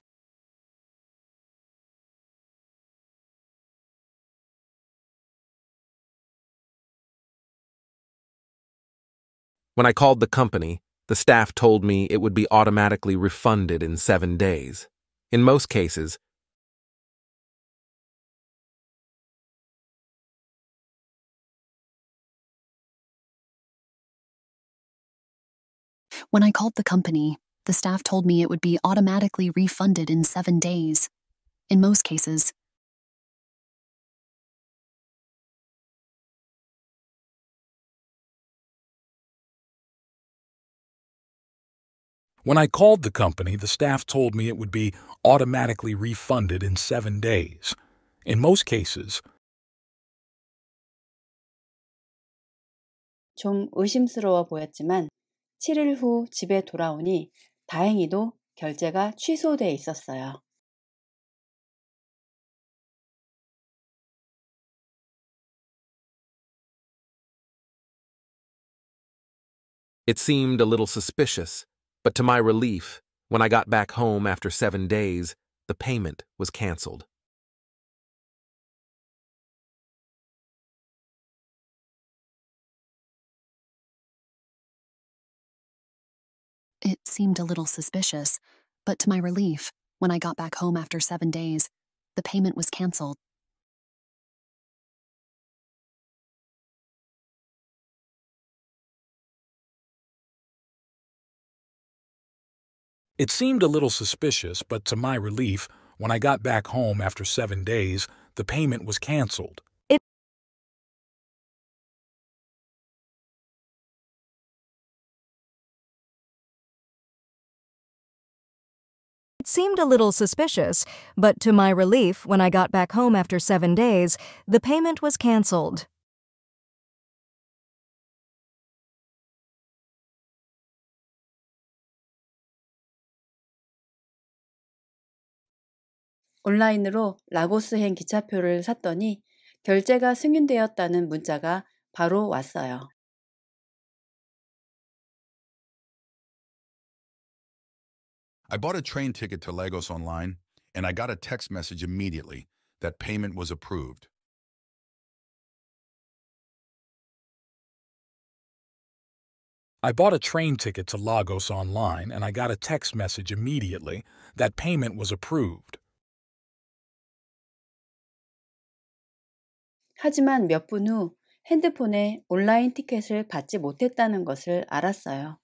When I called the company, the staff told me it would be automatically refunded in seven days. In most cases, When I called the company, The staff told me it would be automatically refunded in seven days, in most cases. When I called the company, the staff told me it would be automatically refunded in seven days, in most cases. 좀 의심스러워 보였지만 칠 일 후 집에 돌아오니 다행히도 결제가 취소돼 있었어요. It seemed a little suspicious, but to my relief, when I got back home after seven days, the payment was canceled. It seemed a little suspicious, but to my relief, when I got back home after seven days, the payment was canceled. It seemed a little suspicious, but to my relief, when I got back home after seven days, the payment was canceled. It seemed a little suspicious, but to my relief, when I got back home after seven days, the payment was canceled. 온라인으로 라고스행 기차표를 샀더니 결제가 승인되었다는 문자가 바로 왔어요. I bought a train ticket to Lagos online and I got a text message immediately that payment was approved. I bought a train ticket to Lagos online and I got a text message immediately that payment was approved. 하지만 몇 분 후 핸드폰에 온라인 티켓을 받지 못했다는 것을 알았어요.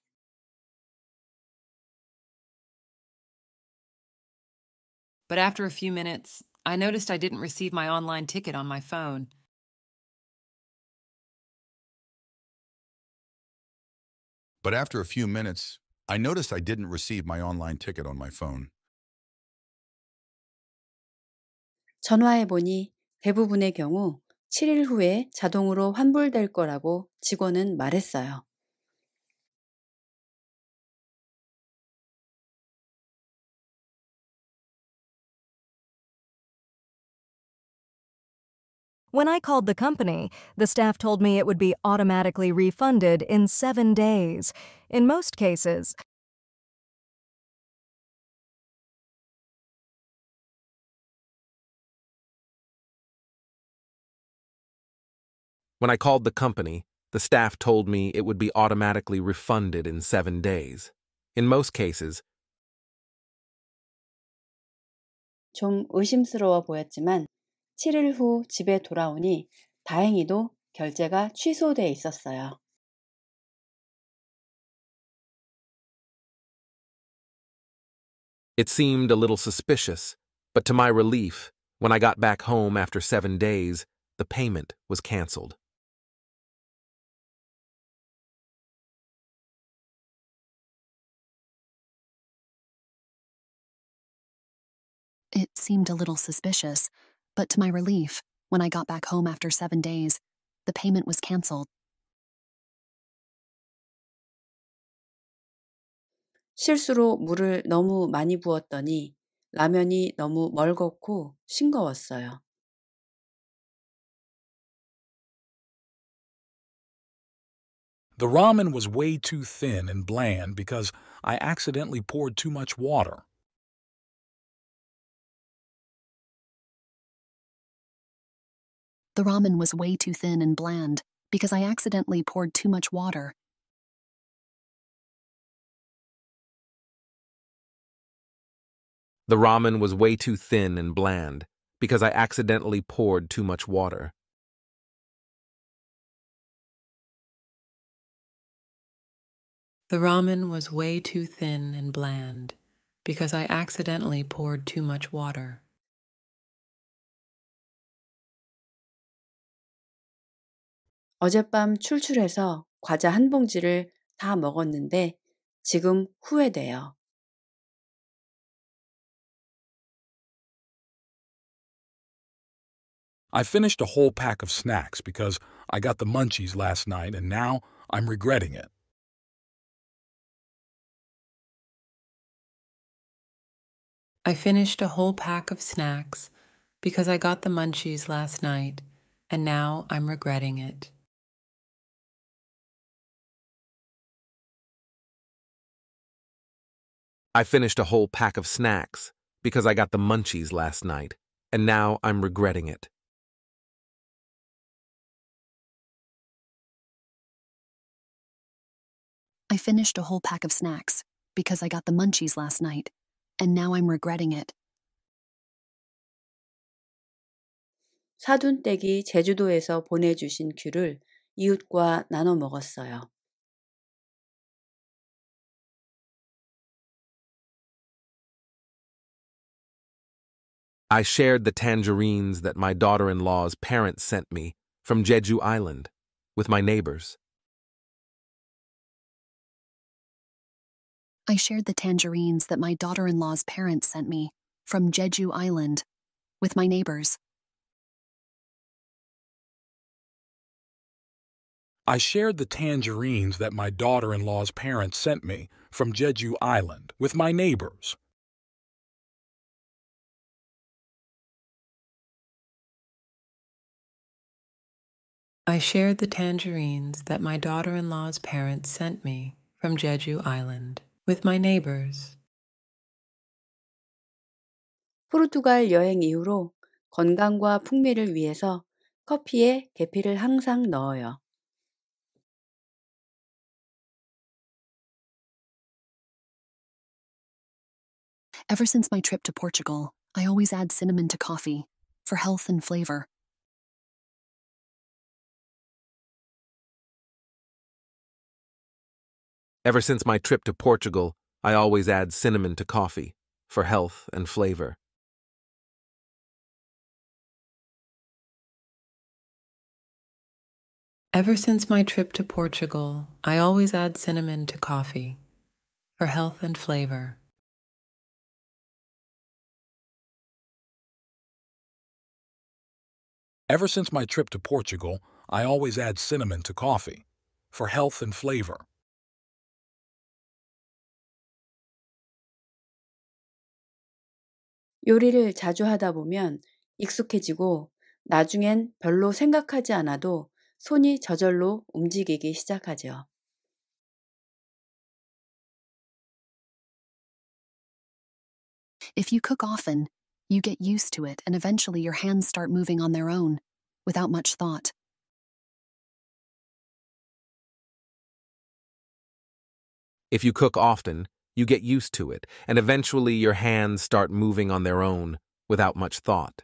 But after a few minutes, I noticed I didn't receive my online ticket on my phone. But after a few minutes, I noticed I didn't receive my online ticket on my phone. 전화해 보니 대부분의 경우 칠 일 후에 자동으로 환불될 거라고 직원은 말했어요. When I called the company, the staff told me it would be automatically refunded in seven days. In most cases, When I called the company, the staff told me it would be automatically refunded in seven days. In most cases, 좀 의심스러워 보였지만 칠 일 후 집에 돌아오니 다행히도 결제가 취소돼 있었어요. It seemed a little suspicious, but to my relief, when I got back home after seven days, the payment was canceled. It seemed a little suspicious, but to my relief, when I got back home after seven days, the payment was canceled. 실수로 물을 너무 많이 부었더니 라면이 너무 멀겋고 싱거웠어요. The ramen was way too thin and bland because I accidentally poured too much water. The ramen was way too thin and bland because I accidentally poured too much water. The ramen was way too thin and bland because I accidentally poured too much water. The ramen was way too thin and bland because I accidentally poured too much water. 어젯밤 출출해서 과자 한 봉지를 다 먹었는데 지금 후회돼요. I finished a whole pack of snacks because I got the munchies last night and now I'm regretting it. I finished a whole pack of snacks because I got the munchies last night and now I'm regretting it. I finished a whole pack of snacks because I got the munchies last night, and now I'm regretting it. I finished a whole pack of snacks because I got the munchies last night, and now I'm regretting it. 사돈댁이 제주도에서 보내주신 귤을 이웃과 나눠 먹었어요. I shared the tangerines that my daughter-in-law's parents sent me from Jeju Island with my neighbors. I shared the tangerines that my daughter-in-law's parents sent me from Jeju Island with my neighbors. I shared the tangerines that my daughter-in-law's parents sent me from Jeju Island with my neighbors. I shared the tangerines that my daughter-in-law's parents sent me from Jeju Island with my neighbors. 포르투갈 여행 이후로 건강과 풍미를 위해서 커피에 계피를 항상 넣어요. Ever since my trip to Portugal, I always add cinnamon to coffee for health and flavor. Ever since my trip to Portugal, I always add cinnamon to coffee for health and flavor. Ever since my trip to Portugal, I always add cinnamon to coffee for health and flavor. Ever since my trip to Portugal, I always add cinnamon to coffee for health and flavor. 요리를 자주 하다 보면 익숙해지고 나중엔 별로 생각하지 않아도 손이 저절로 움직이기 시작하죠. If you cook often, you get used to it and eventually your hands start moving on their own, without much thought. If you cook often, you get used to it, and eventually your hands start moving on their own, without much thought.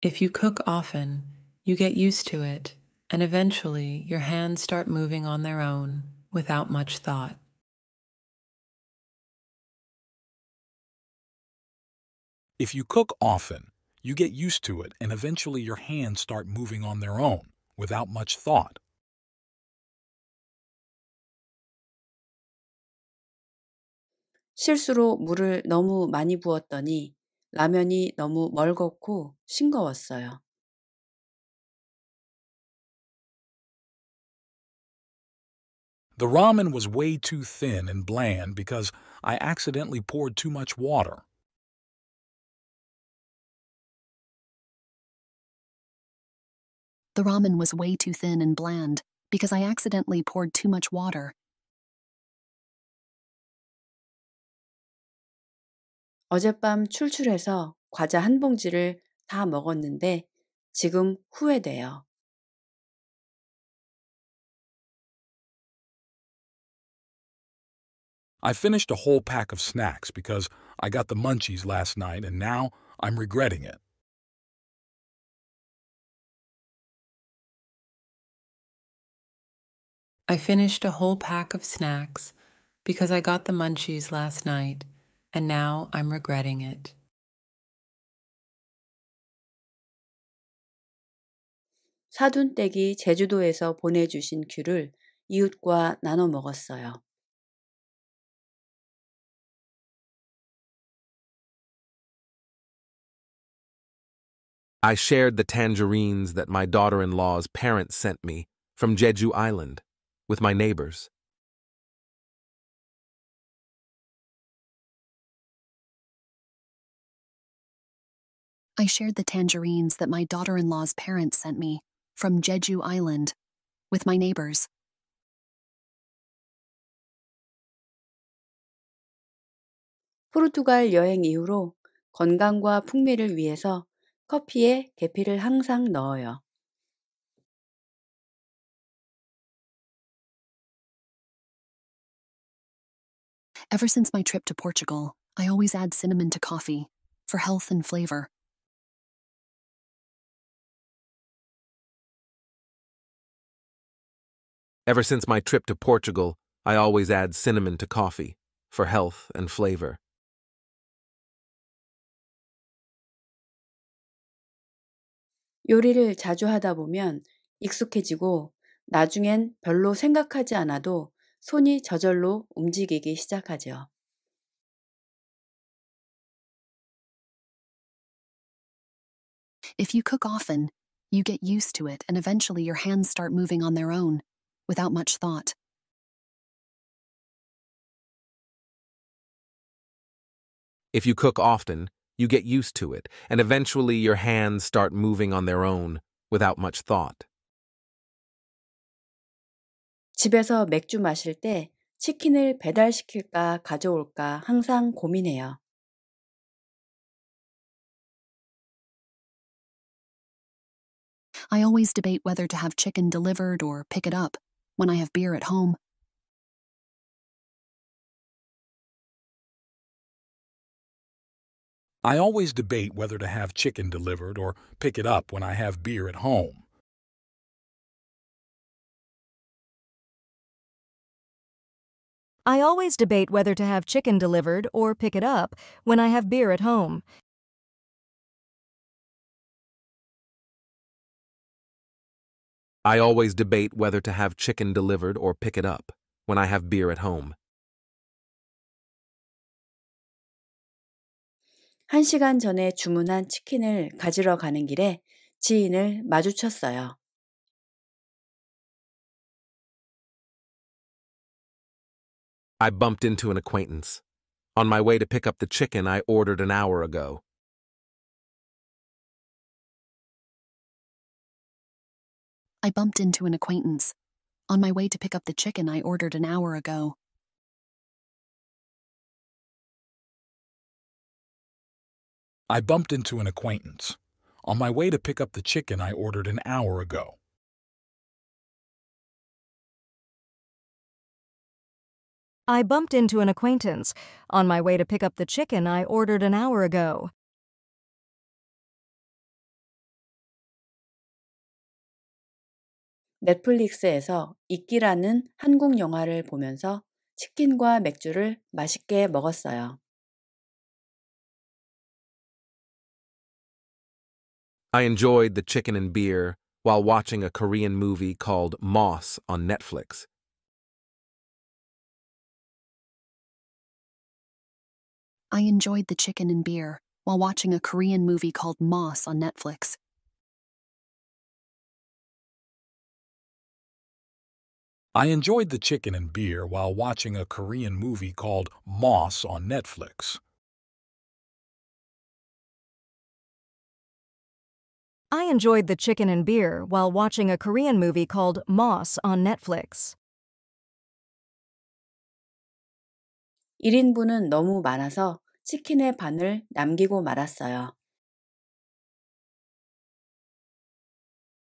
If you cook often, you get used to it, and eventually your hands start moving on their own, without much thought. If you cook often, you get used to it, and eventually your hands start moving on their own, without much thought. 실수로 물을 너무 많이 부었더니 라면이 너무 멀겋고 싱거웠어요. The ramen was way too thin and bland because I accidentally poured too much water. The ramen was way too thin and bland because I accidentally poured too much water. 어젯밤 출출해서 과자 한 봉지를 다 먹었는데 지금 후회돼요. I finished a whole pack of snacks because I got the munchies last night and now I'm regretting it. I finished a whole pack of snacks because I got the munchies last night, and now I'm regretting it. 사돈댁이 제주도에서 보내주신 귤을 이웃과 나눠 먹었어요. I shared the tangerines that my daughter-in-law's parents sent me from Jeju Island with my neighbors. I shared the tangerines that my daughter-in-law's parents sent me from Jeju Island with my neighbors. 포르투갈 여행 이후로 건강과 풍미를 위해서 커피에 계피를 항상 넣어요. Ever since my trip to Portugal, I always add cinnamon to coffee for health and flavor. Ever since my trip to Portugal, I always add cinnamon to coffee for health and flavor. 요리를 자주 하다 보면 익숙해지고 나중엔 별로 생각하지 않아도 손이 저절로 움직이기 시작하죠. If you cook often, you get used to it and eventually your hands start moving on their own, without much thought. If you cook often, you get used to it, and eventually your hands start moving on their own, without much thought. 집에서 맥주 마실 때 치킨을 배달시킬까 가져올까 항상 고민해요. I always debate whether to have chicken delivered or pick it up when I have beer at home. I always debate whether to have chicken delivered or pick it up when I have beer at home. I always debate whether to have chicken delivered or pick it up when I have beer at home. I always debate whether to have chicken delivered or pick it up when I have beer at home. 한 시간 전에 주문한 치킨을 가지러 가는 길에 지인을 마주쳤어요. I bumped into an acquaintance. On my way to pick up the chicken I ordered an hour ago. I bumped into an acquaintance. On my way to pick up the chicken I ordered an hour ago. I bumped into an acquaintance. On my way to pick up the chicken I ordered an hour ago. I bumped into an acquaintance. On my way to pick up the chicken I ordered an hour ago. 넷플릭스에서 이끼라는 한국 영화를 보면서 치킨과 맥주를 맛있게 먹었어요. I enjoyed the chicken and beer while watching a Korean movie called Moss on Netflix. I enjoyed the chicken and beer while watching a Korean movie called Moss on Netflix. I enjoyed the chicken and beer while watching a Korean movie called Moss on Netflix. I enjoyed the chicken and beer while watching a Korean movie called Moss on Netflix. 일 인분은 너무 많아서 치킨의 반을 남기고 말았어요.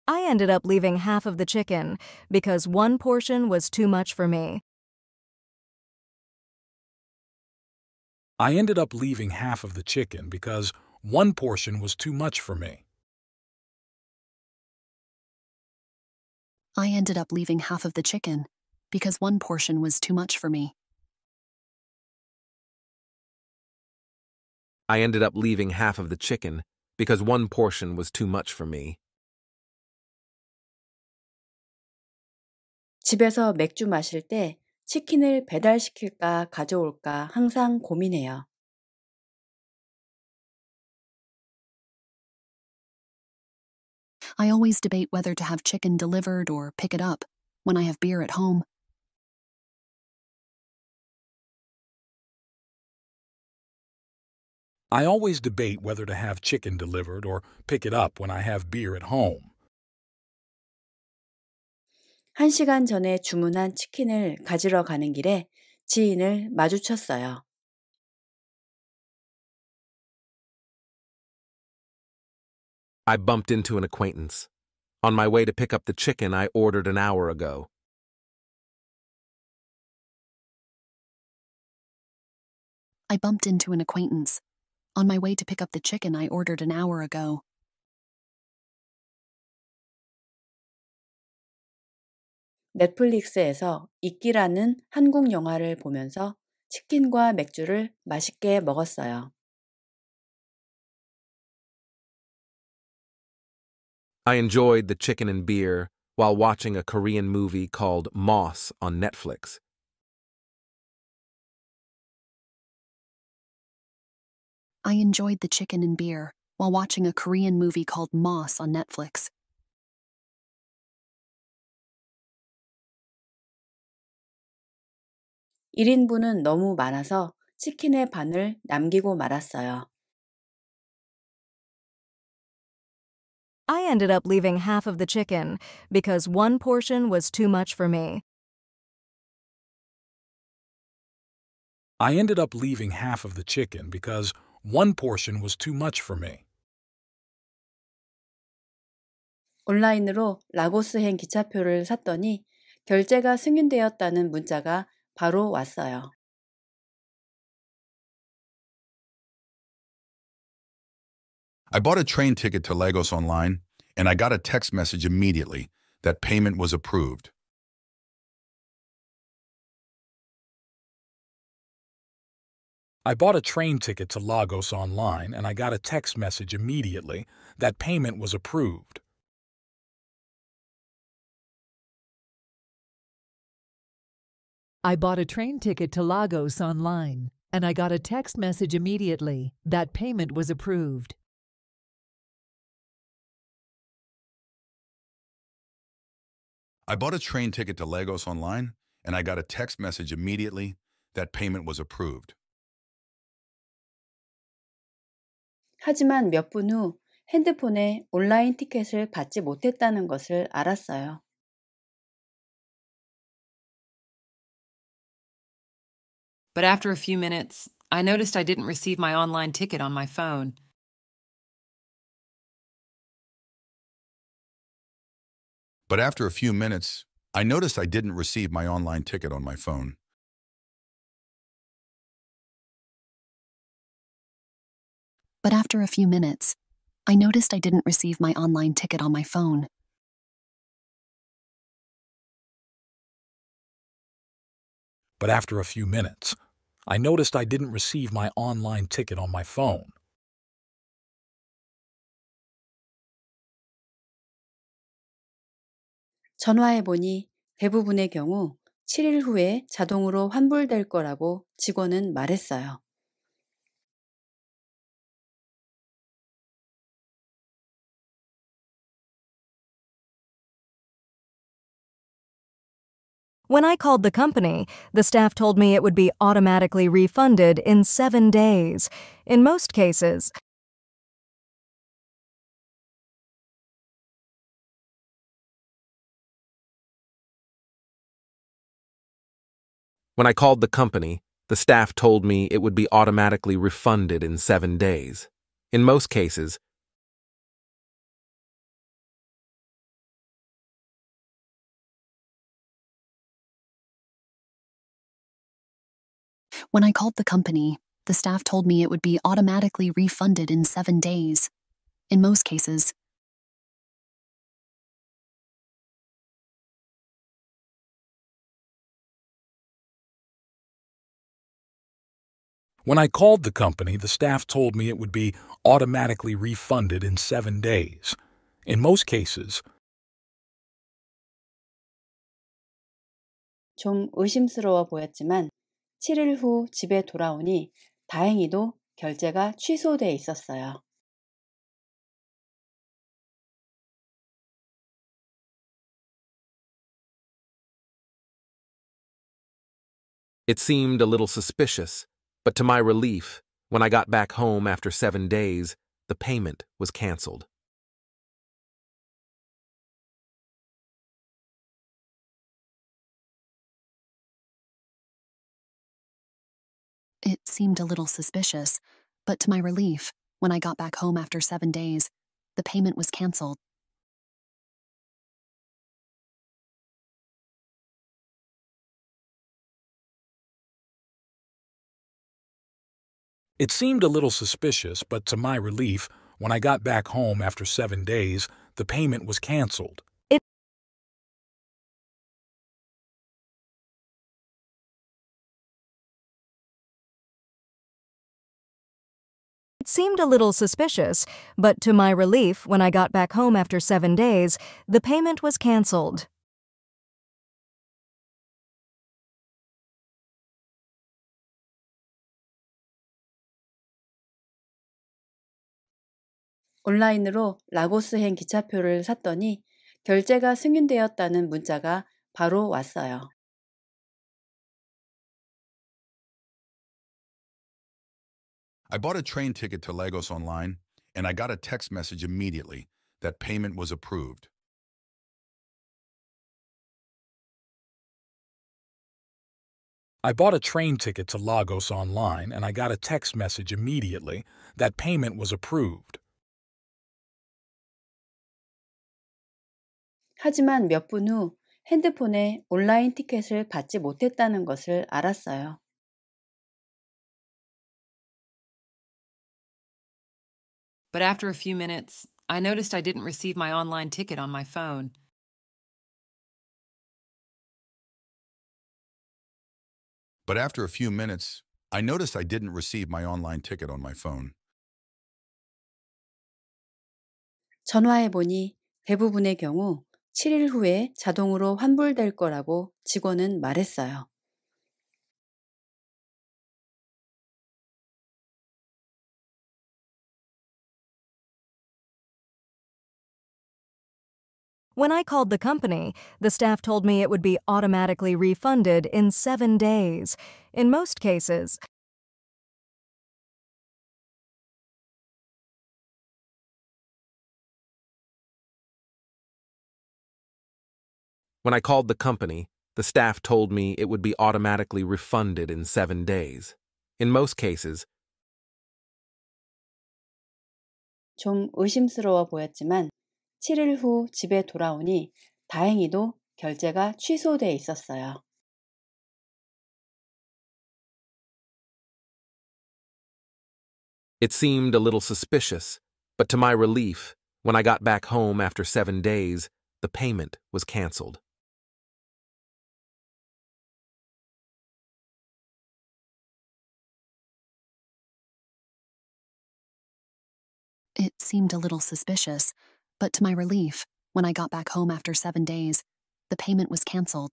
I ended up leaving half of the chicken because one portion was too much for me. I ended up leaving half of the chicken because one portion was too much for me. I ended up leaving half of the chicken because one portion was too much for me. I ended up leaving half of the chicken because one portion was too much for me. 집에서 맥주 마실 때 치킨을 배달시킬까 가져올까 항상 고민해요. I always debate whether to have chicken delivered or pick it up when I have beer at home. I always debate whether to have chicken delivered or pick it up when I have beer at home. 한 시간 전에 주문한 치킨을 가지러 가는 길에 지인을 마주쳤어요. I bumped into an acquaintance. On my way to pick up the chicken I ordered an hour ago. I bumped into an acquaintance. On my way to pick up the chicken I ordered an hour ago. 넷플릭스에서 이끼라는 한국 영화를 보면서 치킨과 맥주를 맛있게 먹었어요. I enjoyed the chicken and beer while watching a Korean movie called Moss on Netflix. I enjoyed the chicken and beer while watching a Korean movie called Moss on Netflix. 일 인분은 너무 많아서 치킨의 반을 남기고 말았어요. I ended up leaving half of the chicken because one portion was too much for me. I ended up leaving half of the chicken because one portion was too much for me. 온라인으로 라고스행 기차표를 샀더니 결제가 승인되었다는 문자가 바로 왔어요. I bought a train ticket to Lagos online, and I got a text message immediately that payment was approved. I bought a train ticket to Lagos online, and I got a text message immediately that payment was approved. I bought a train ticket to Lagos online, and I got a text message immediately that payment was approved. I bought a train ticket to Lagos online, and I got a text message immediately that payment was approved. 하지만 몇 분 후 핸드폰에 온라인 티켓을 받지 못했다는 것을 알았어요. But after a few minutes, I noticed I didn't receive my online ticket on my phone. But after a few minutes, I noticed I didn't receive my online ticket on my phone. But after a few minutes, I noticed I didn't receive my online ticket on my phone. But after a few minutes, I noticed I didn't receive my online ticket on my phone. 전화해 보니 대부분의 경우 칠 일 후에 자동으로 환불될 거라고 직원은 말했어요. When I called the company, the staff told me it would be automatically refunded in seven days. In most cases, When I called the company, the staff told me it would be automatically refunded in seven days. In most cases, When I called the company, the staff told me it would be automatically refunded in seven days. In most cases, When I called the company, the staff told me it would be automatically refunded in seven days. In most cases, 좀 의심스러워 보였지만 칠 일 후 집에 돌아오니 다행히도 결제가 취소돼 있었어요. It seemed a little suspicious, but to my relief, when I got back home after seven days, the payment was cancelled. It seemed a little suspicious, but to my relief, when I got back home after seven days, the payment was cancelled. It seemed a little suspicious, but to my relief, when I got back home after seven days, the payment was cancelled. It, it seemed a little suspicious, but to my relief, when I got back home after seven days, the payment was cancelled. 온라인으로 라고스행 기차표를 샀더니 결제가 승인되었다는 문자가 바로 왔어요. I bought a train ticket to Lagos online and I got a text message immediately that payment was approved. I bought a train ticket to Lagos online and I got a text message immediately that payment was approved. 하지만 몇 분 후 핸드폰에 온라인 티켓을 받지 못했다는 것을 알았어요. But after a few minutes, I noticed I didn't receive my online ticket on my phone. But after a few minutes, I noticed I didn't receive my online ticket on my phone. 전화해 보니 대부분의 경우 칠 일 후에 자동으로 환불될 거라고 직원은 말했어요. When I called the company, the staff told me it would be automatically refunded in seven days. In most cases, When I called the company, the staff told me it would be automatically refunded in seven days. In most cases, 좀 의심스러워 보였지만 칠 일 후 집에 돌아오니 다행히도 결제가 취소돼 있었어요. It seemed a little suspicious, but to my relief, when I got back home after seven days, the payment was cancelled. It seemed a little suspicious, but to my relief, when I got back home after seven days, the payment was cancelled.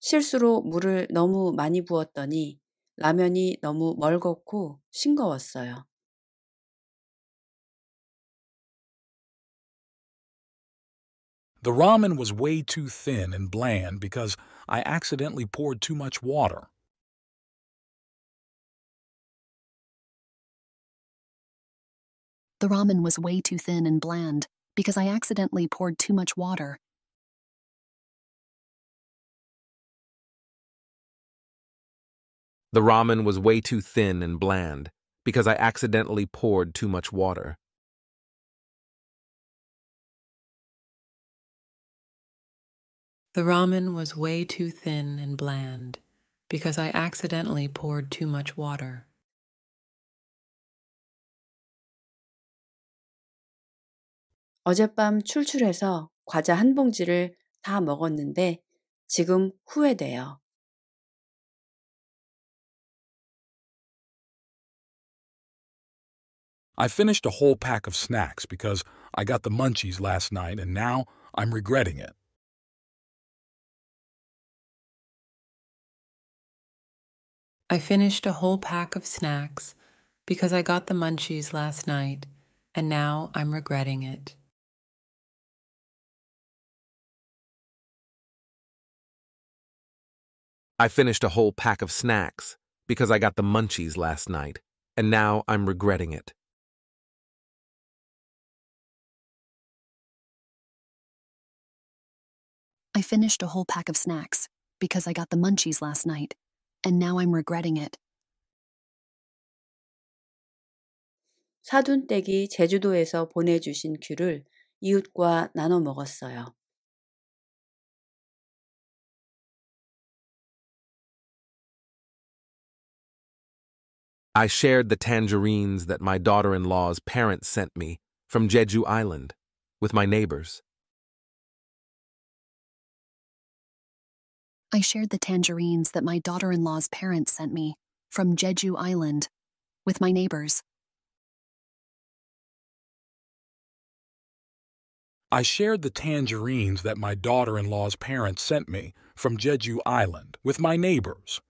실수로 물을 너무 많이 부었더니 라면이 너무 멀겋고 싱거웠어요. The ramen was way too thin and bland because I accidentally poured too much water. The ramen was way too thin and bland because I accidentally poured too much water. The ramen was way too thin and bland because I accidentally poured too much water. The ramen was way too thin and bland because I accidentally poured too much water. 어젯밤 출출해서 과자 한 봉지를 다 먹었는데 지금 후회돼요. I finished a whole pack of snacks because I got the munchies last night and now I'm regretting it. I finished a whole pack of snacks because I got the munchies last night and now I'm regretting it. I finished a whole pack of snacks because I got the munchies last night and now I'm regretting it. I finished a whole pack of snacks because I got the munchies last night, and now I'm regretting it. 사돈댁이 제주도에서 보내주신 귤을 이웃과 나눠 먹었어요. I shared the tangerines that my daughter-in-law's parents sent me from Jeju Island with my neighbors. I shared the tangerines that my daughter-in-law's parents sent me from Jeju Island with my neighbors. I shared the tangerines that my daughter-in-law's parents sent me from Jeju Island with my neighbors.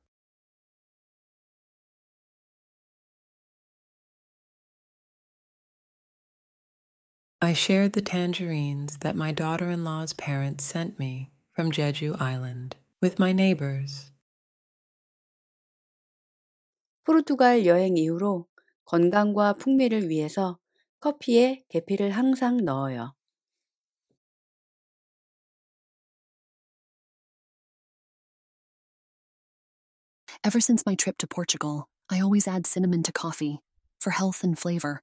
I shared the tangerines that my daughter-in-law's parents sent me from Jeju Island. With my neighbors. 포르투갈 여행 이후로 건강과 풍미를 위해서 커피에 계피를 항상 넣어요. Ever since my trip to Portugal, I always add cinnamon to coffee for health and flavor.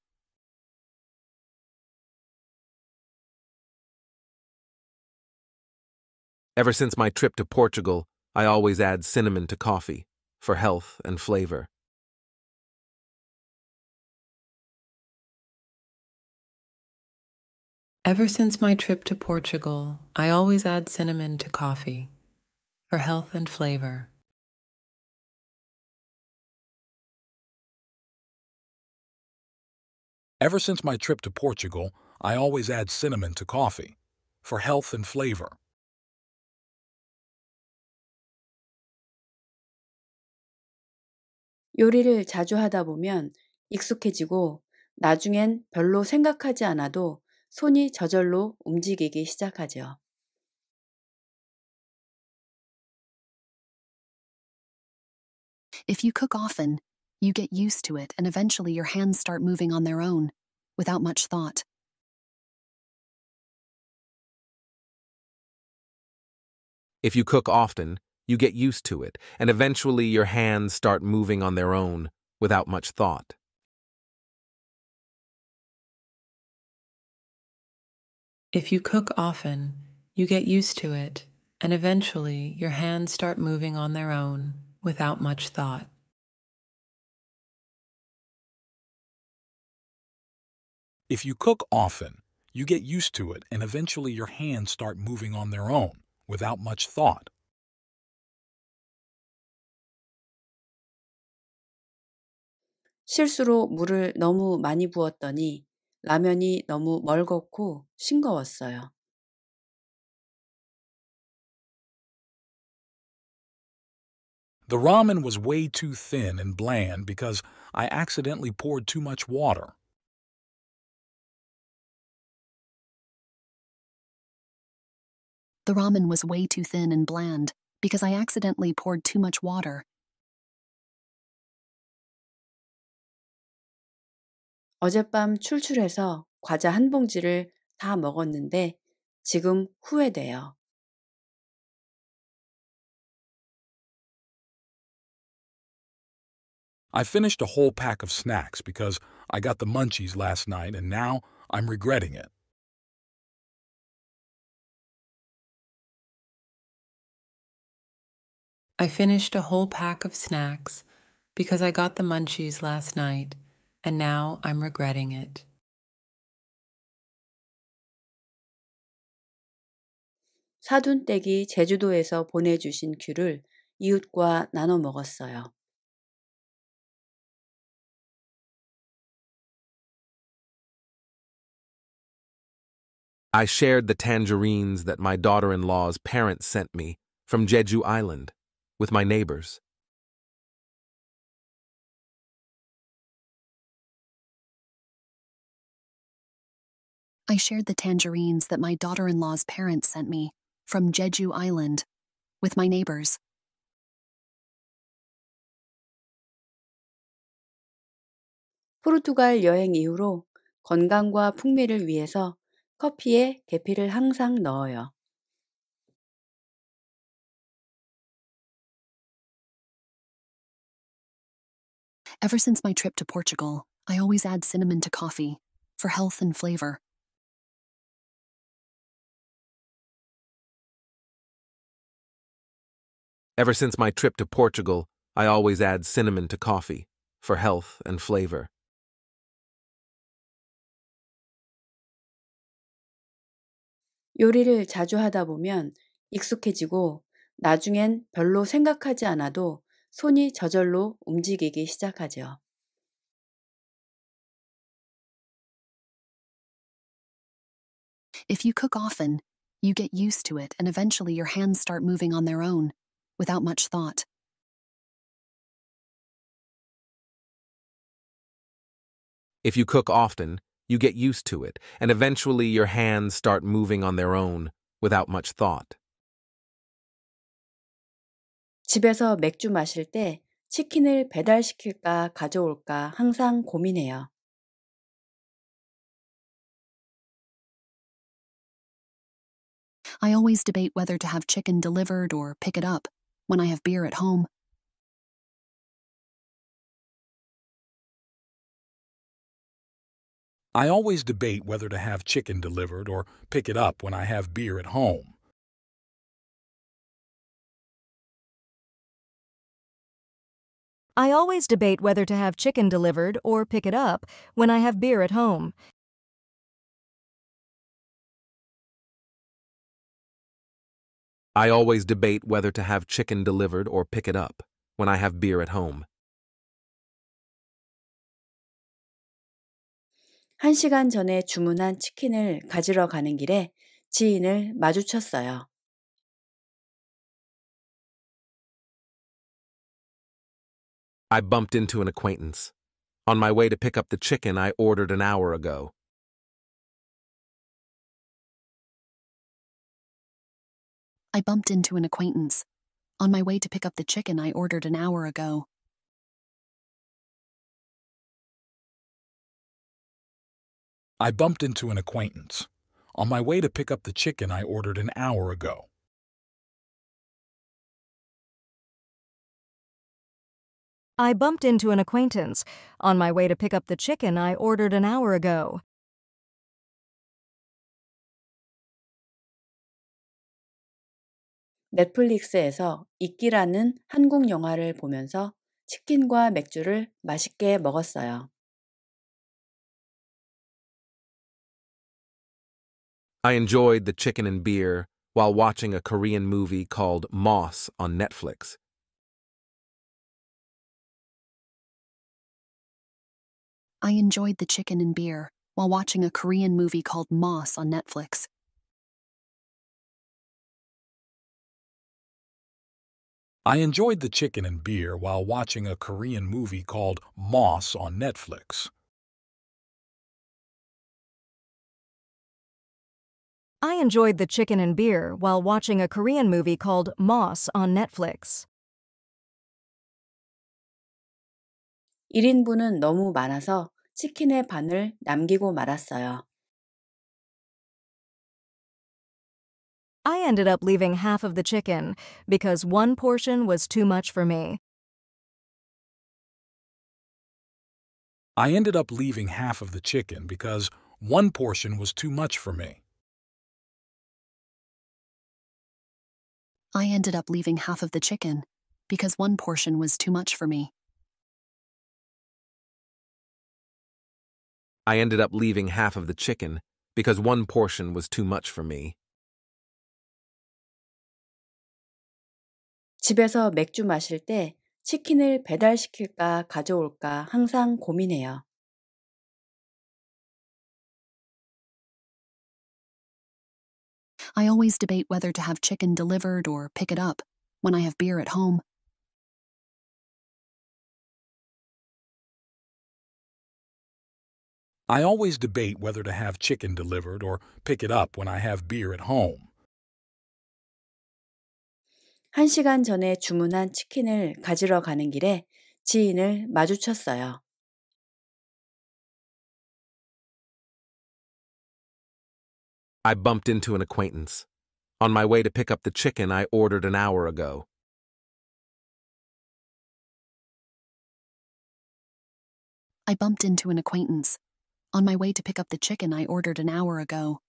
Ever since my trip to Portugal, I always add cinnamon to coffee for health and flavor. Ever since my trip to Portugal, I always add cinnamon to coffee for health and flavor. Ever since my trip to Portugal, I always add cinnamon to coffee for health and flavor. 요리를 자주 하다 보면 익숙해지고 나중엔 별로 생각하지 않아도 손이 저절로 움직이기 시작하죠. If you cook often, you get used to it and eventually your hands start moving on their own, without much thought. If you cook often, you get used to it, and eventually your hands start moving on their own, without much thought. If you cook often, you get used to it, and eventually your hands start moving on their own, without much thought. If you cook often, you get used to it, and eventually your hands start moving on their own, without much thought. 실수로 물을 너무 많이 부었더니 라면이 너무 멀겋고 싱거웠어요. The ramen was way too thin and bland because I accidentally poured too much water. The ramen was way too thin and bland because I accidentally poured too much water. 어젯밤 출출해서 과자 한 봉지를 다 먹었는데 지금 후회돼요. I finished a whole pack of snacks because I got the munchies last night and now I'm regretting it. I finished a whole pack of snacks because I got the munchies last night. And now I'm regretting it. 사돈댁이 제주도에서 보내주신 귤을 이웃과 나눠 먹었어요. I shared the tangerines that my daughter-in-law's parents sent me from Jeju Island with my neighbors. I shared the tangerines that my daughter-in-law's parents sent me from Jeju Island with my neighbors. 포르투갈 여행 이후로 건강과 풍미를 위해서 커피에 계피를 항상 넣어요. Ever since my trip to Portugal, I always add cinnamon to coffee for health and flavor. Ever since my trip to Portugal, I always add cinnamon to coffee for health and flavor. 요리를 자주 하다 보면 익숙해지고 나중엔 별로 생각하지 않아도 손이 저절로 움직이기 시작하죠. If you cook often, you get used to it and eventually your hands start moving on their own, without much thought. If you cook often, you get used to it, and eventually your hands start moving on their own, without much thought. 집에서 맥주 마실 때 치킨을 배달시킬까 가져올까 항상 고민해요. I always debate whether to have chicken delivered or pick it up when I have beer at home. I always debate whether to have chicken delivered or pick it up when I have beer at home. I always debate whether to have chicken delivered or pick it up when I have beer at home. I always debate whether to have chicken delivered or pick it up when I have beer at home. 한 시간 전에 주문한 치킨을 가지러 가는 길에 지인을 마주쳤어요. I bumped into an acquaintance. On my way to pick up the chicken I ordered an hour ago. I bumped into an acquaintance. On my way to pick up the chicken I ordered an hour ago. I bumped into an acquaintance. On my way to pick up the chicken I ordered an hour ago. I bumped into an acquaintance. On my way to pick up the chicken I ordered an hour ago. 넷플릭스에서 이끼라는 한국 영화를 보면서 치킨과 맥주를 맛있게 먹었어요. I enjoyed the chicken and beer while watching a Korean movie called Moss on Netflix. I enjoyed the chicken and beer while watching a Korean movie called Moss on Netflix. I enjoyed the chicken and beer while watching a Korean movie called Moss on Netflix. I enjoyed the chicken and beer while watching a Korean movie called Moss on Netflix. 일 인분은 너무 많아서 치킨의 반을 남기고 말았어요. I ended up leaving half of the chicken because one portion was too much for me. I ended up leaving half of the chicken because one portion was too much for me. I ended up leaving half of the chicken because one portion was too much for me. I ended up leaving half of the chicken because one portion was too much for me. 집에서 맥주 마실 때 치킨을 배달시킬까 가져올까 항상 고민해요. I always debate whether to have chicken delivered or pick it up when I have beer at home. I always debate whether to have chicken delivered or pick it up when I have beer at home. 한 시간 전에 주문한 치킨을 가지러 가는 길에 지인을 마주쳤어요. I bumped into an acquaintance. On my way to pick up the chicken I ordered an hour ago. I bumped into an acquaintance. On my way to pick up the chicken I ordered an hour ago.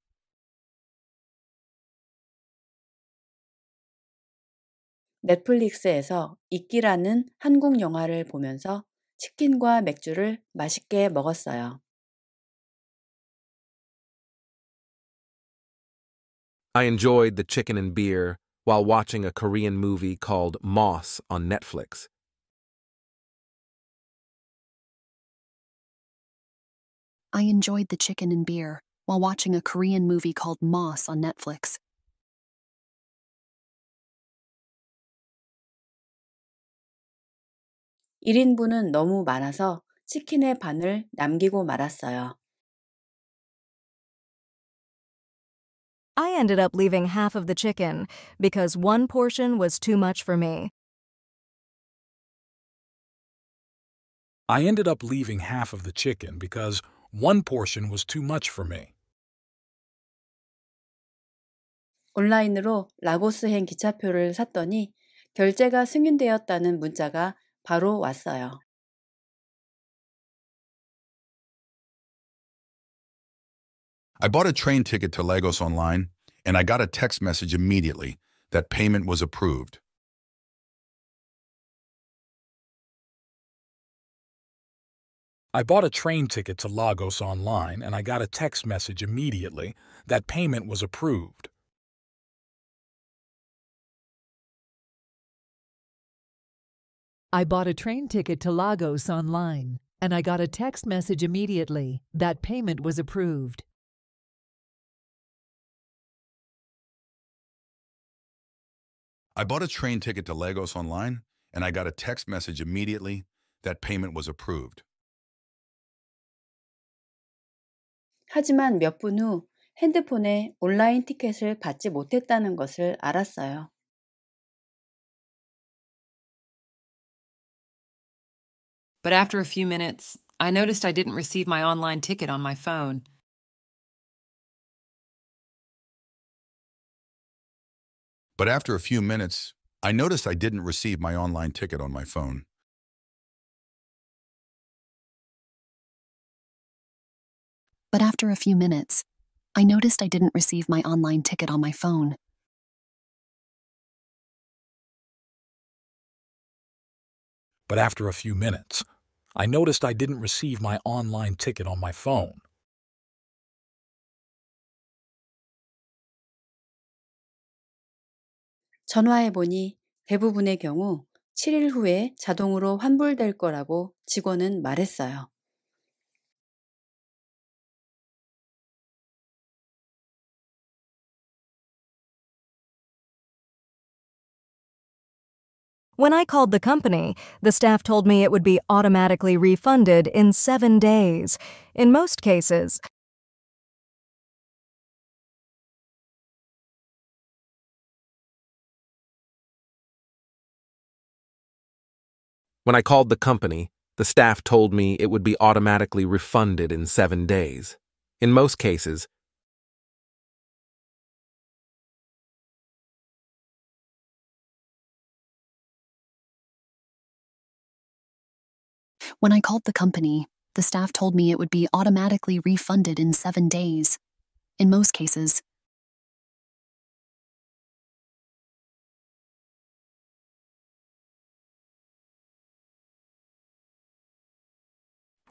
넷플릭스에서 이끼라는 한국 영화를 보면서 치킨과 맥주를 맛있게 먹었어요. I enjoyed the chicken and beer while watching a Korean movie called Moss on Netflix. I enjoyed the chicken and beer while watching a Korean movie called Moss on Netflix. 일인분은 너무 많아서 치킨의 반을 남기고 말았어요. I ended up leaving half of the chicken because one portion was too much for me. I ended up leaving half of the chicken because one portion was too much for me. 온라인으로 라고스행 기차표를 샀더니 결제가 승인되었다는 문자가 바로 왔어요. I bought a train ticket to Lagos online, and I got a text message immediately that payment was approved. I bought a train ticket to Lagos online, and I got a text message immediately that payment was approved. I bought a train ticket to Lagos online, and I got a text message immediately that payment was approved. I bought a train ticket to Lagos online, and I got a text message immediately that payment was approved. 하지만 몇 분 후 핸드폰에 온라인 티켓을 받지 못했다는 것을 알았어요. But after a few minutes, I noticed I didn't receive my online ticket on my phone. But after a few minutes, I noticed I didn't receive my online ticket on my phone. But after a few minutes, I noticed I didn't receive my online ticket on my phone. But after a few minutes, I noticed I didn't receive my online ticket on my phone. 전화해보니 대부분의 경우 칠일 후에 자동으로 환불될 거라고 직원은 말했어요. When I called the company, the staff told me it would be automatically refunded in seven days. In most cases, When I called the company, the staff told me it would be automatically refunded in seven days. In most cases, When I called the company, the staff told me it would be automatically refunded in seven days. In most cases,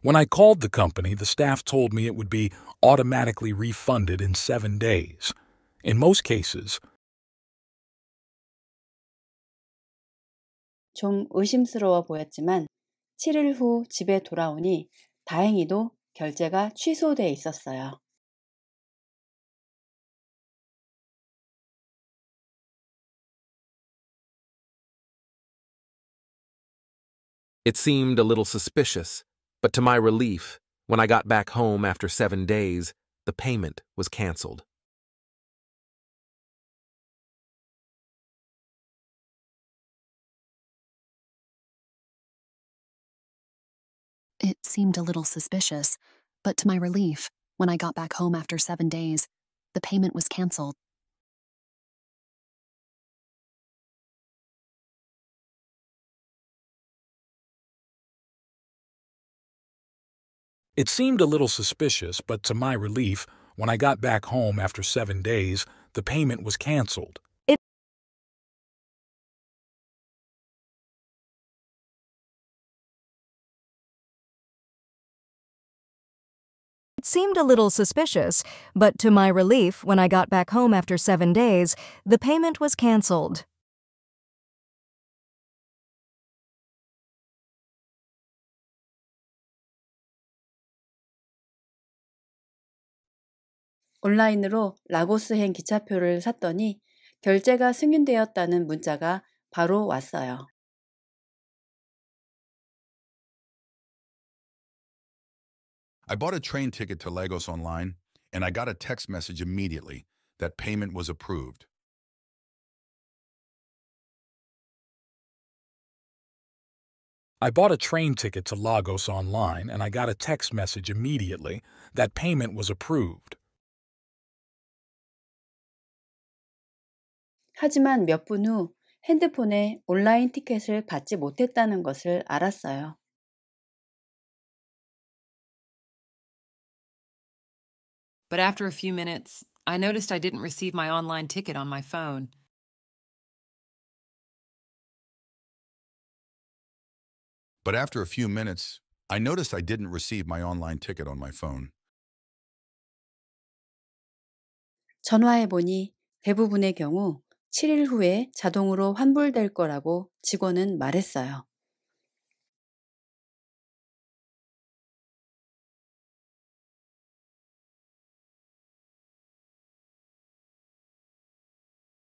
When I called the company, the staff told me it would be automatically refunded in seven days. In most cases, 좀 의심스러워 보였지만 칠 일 후 집에 돌아오니 다행히도 결제가 취소돼 있었어요. It seemed a little suspicious, but to my relief, when I got back home after seven days, the payment was cancelled. It seemed a little suspicious, but to my relief, when I got back home after seven days, the payment was cancelled. It seemed a little suspicious, but to my relief, when I got back home after seven days, the payment was cancelled. It, it seemed a little suspicious, but to my relief, when I got back home after seven days, the payment was cancelled. 온라인으로 라고스행 기차표를 샀더니 결제가 승인되었다는 문자가 바로 왔어요. I bought a train ticket to Lagos online and I got a text message immediately that payment was approved. I bought a train ticket to Lagos online and I got a text message immediately that payment was approved. 하지만 몇 분 후 핸드폰에 온라인 티켓을 받지 못했다는 것을 알았어요. But after a few minutes, I noticed I didn't receive my online ticket on my phone. But after a few minutes, I noticed I didn't receive my online ticket on my phone. 전화해 보니 대부분의 경우 칠 일 후에 자동으로 환불될 거라고 직원은 말했어요.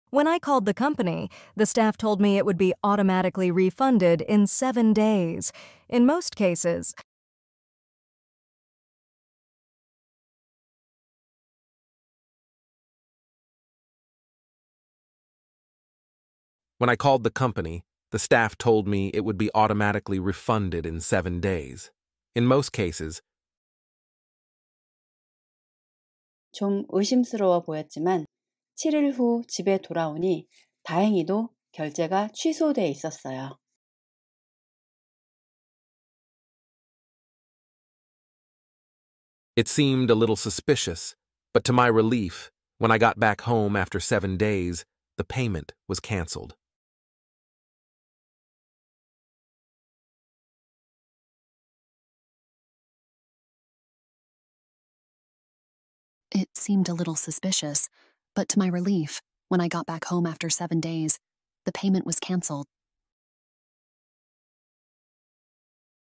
When I called the company, the staff told me it would be automatically refunded in seven days. In most cases, When I called the company, the staff told me it would be automatically refunded in seven days. In most cases, 좀 의심스러워 보였지만 칠 일 후 집에 돌아오니 다행히도 결제가 취소돼 있었어요. It seemed a little suspicious, but to my relief, when I got back home after seven days, the payment was cancelled. It seemed a little suspicious, but to my relief, when I got back home after seven days, the payment was cancelled.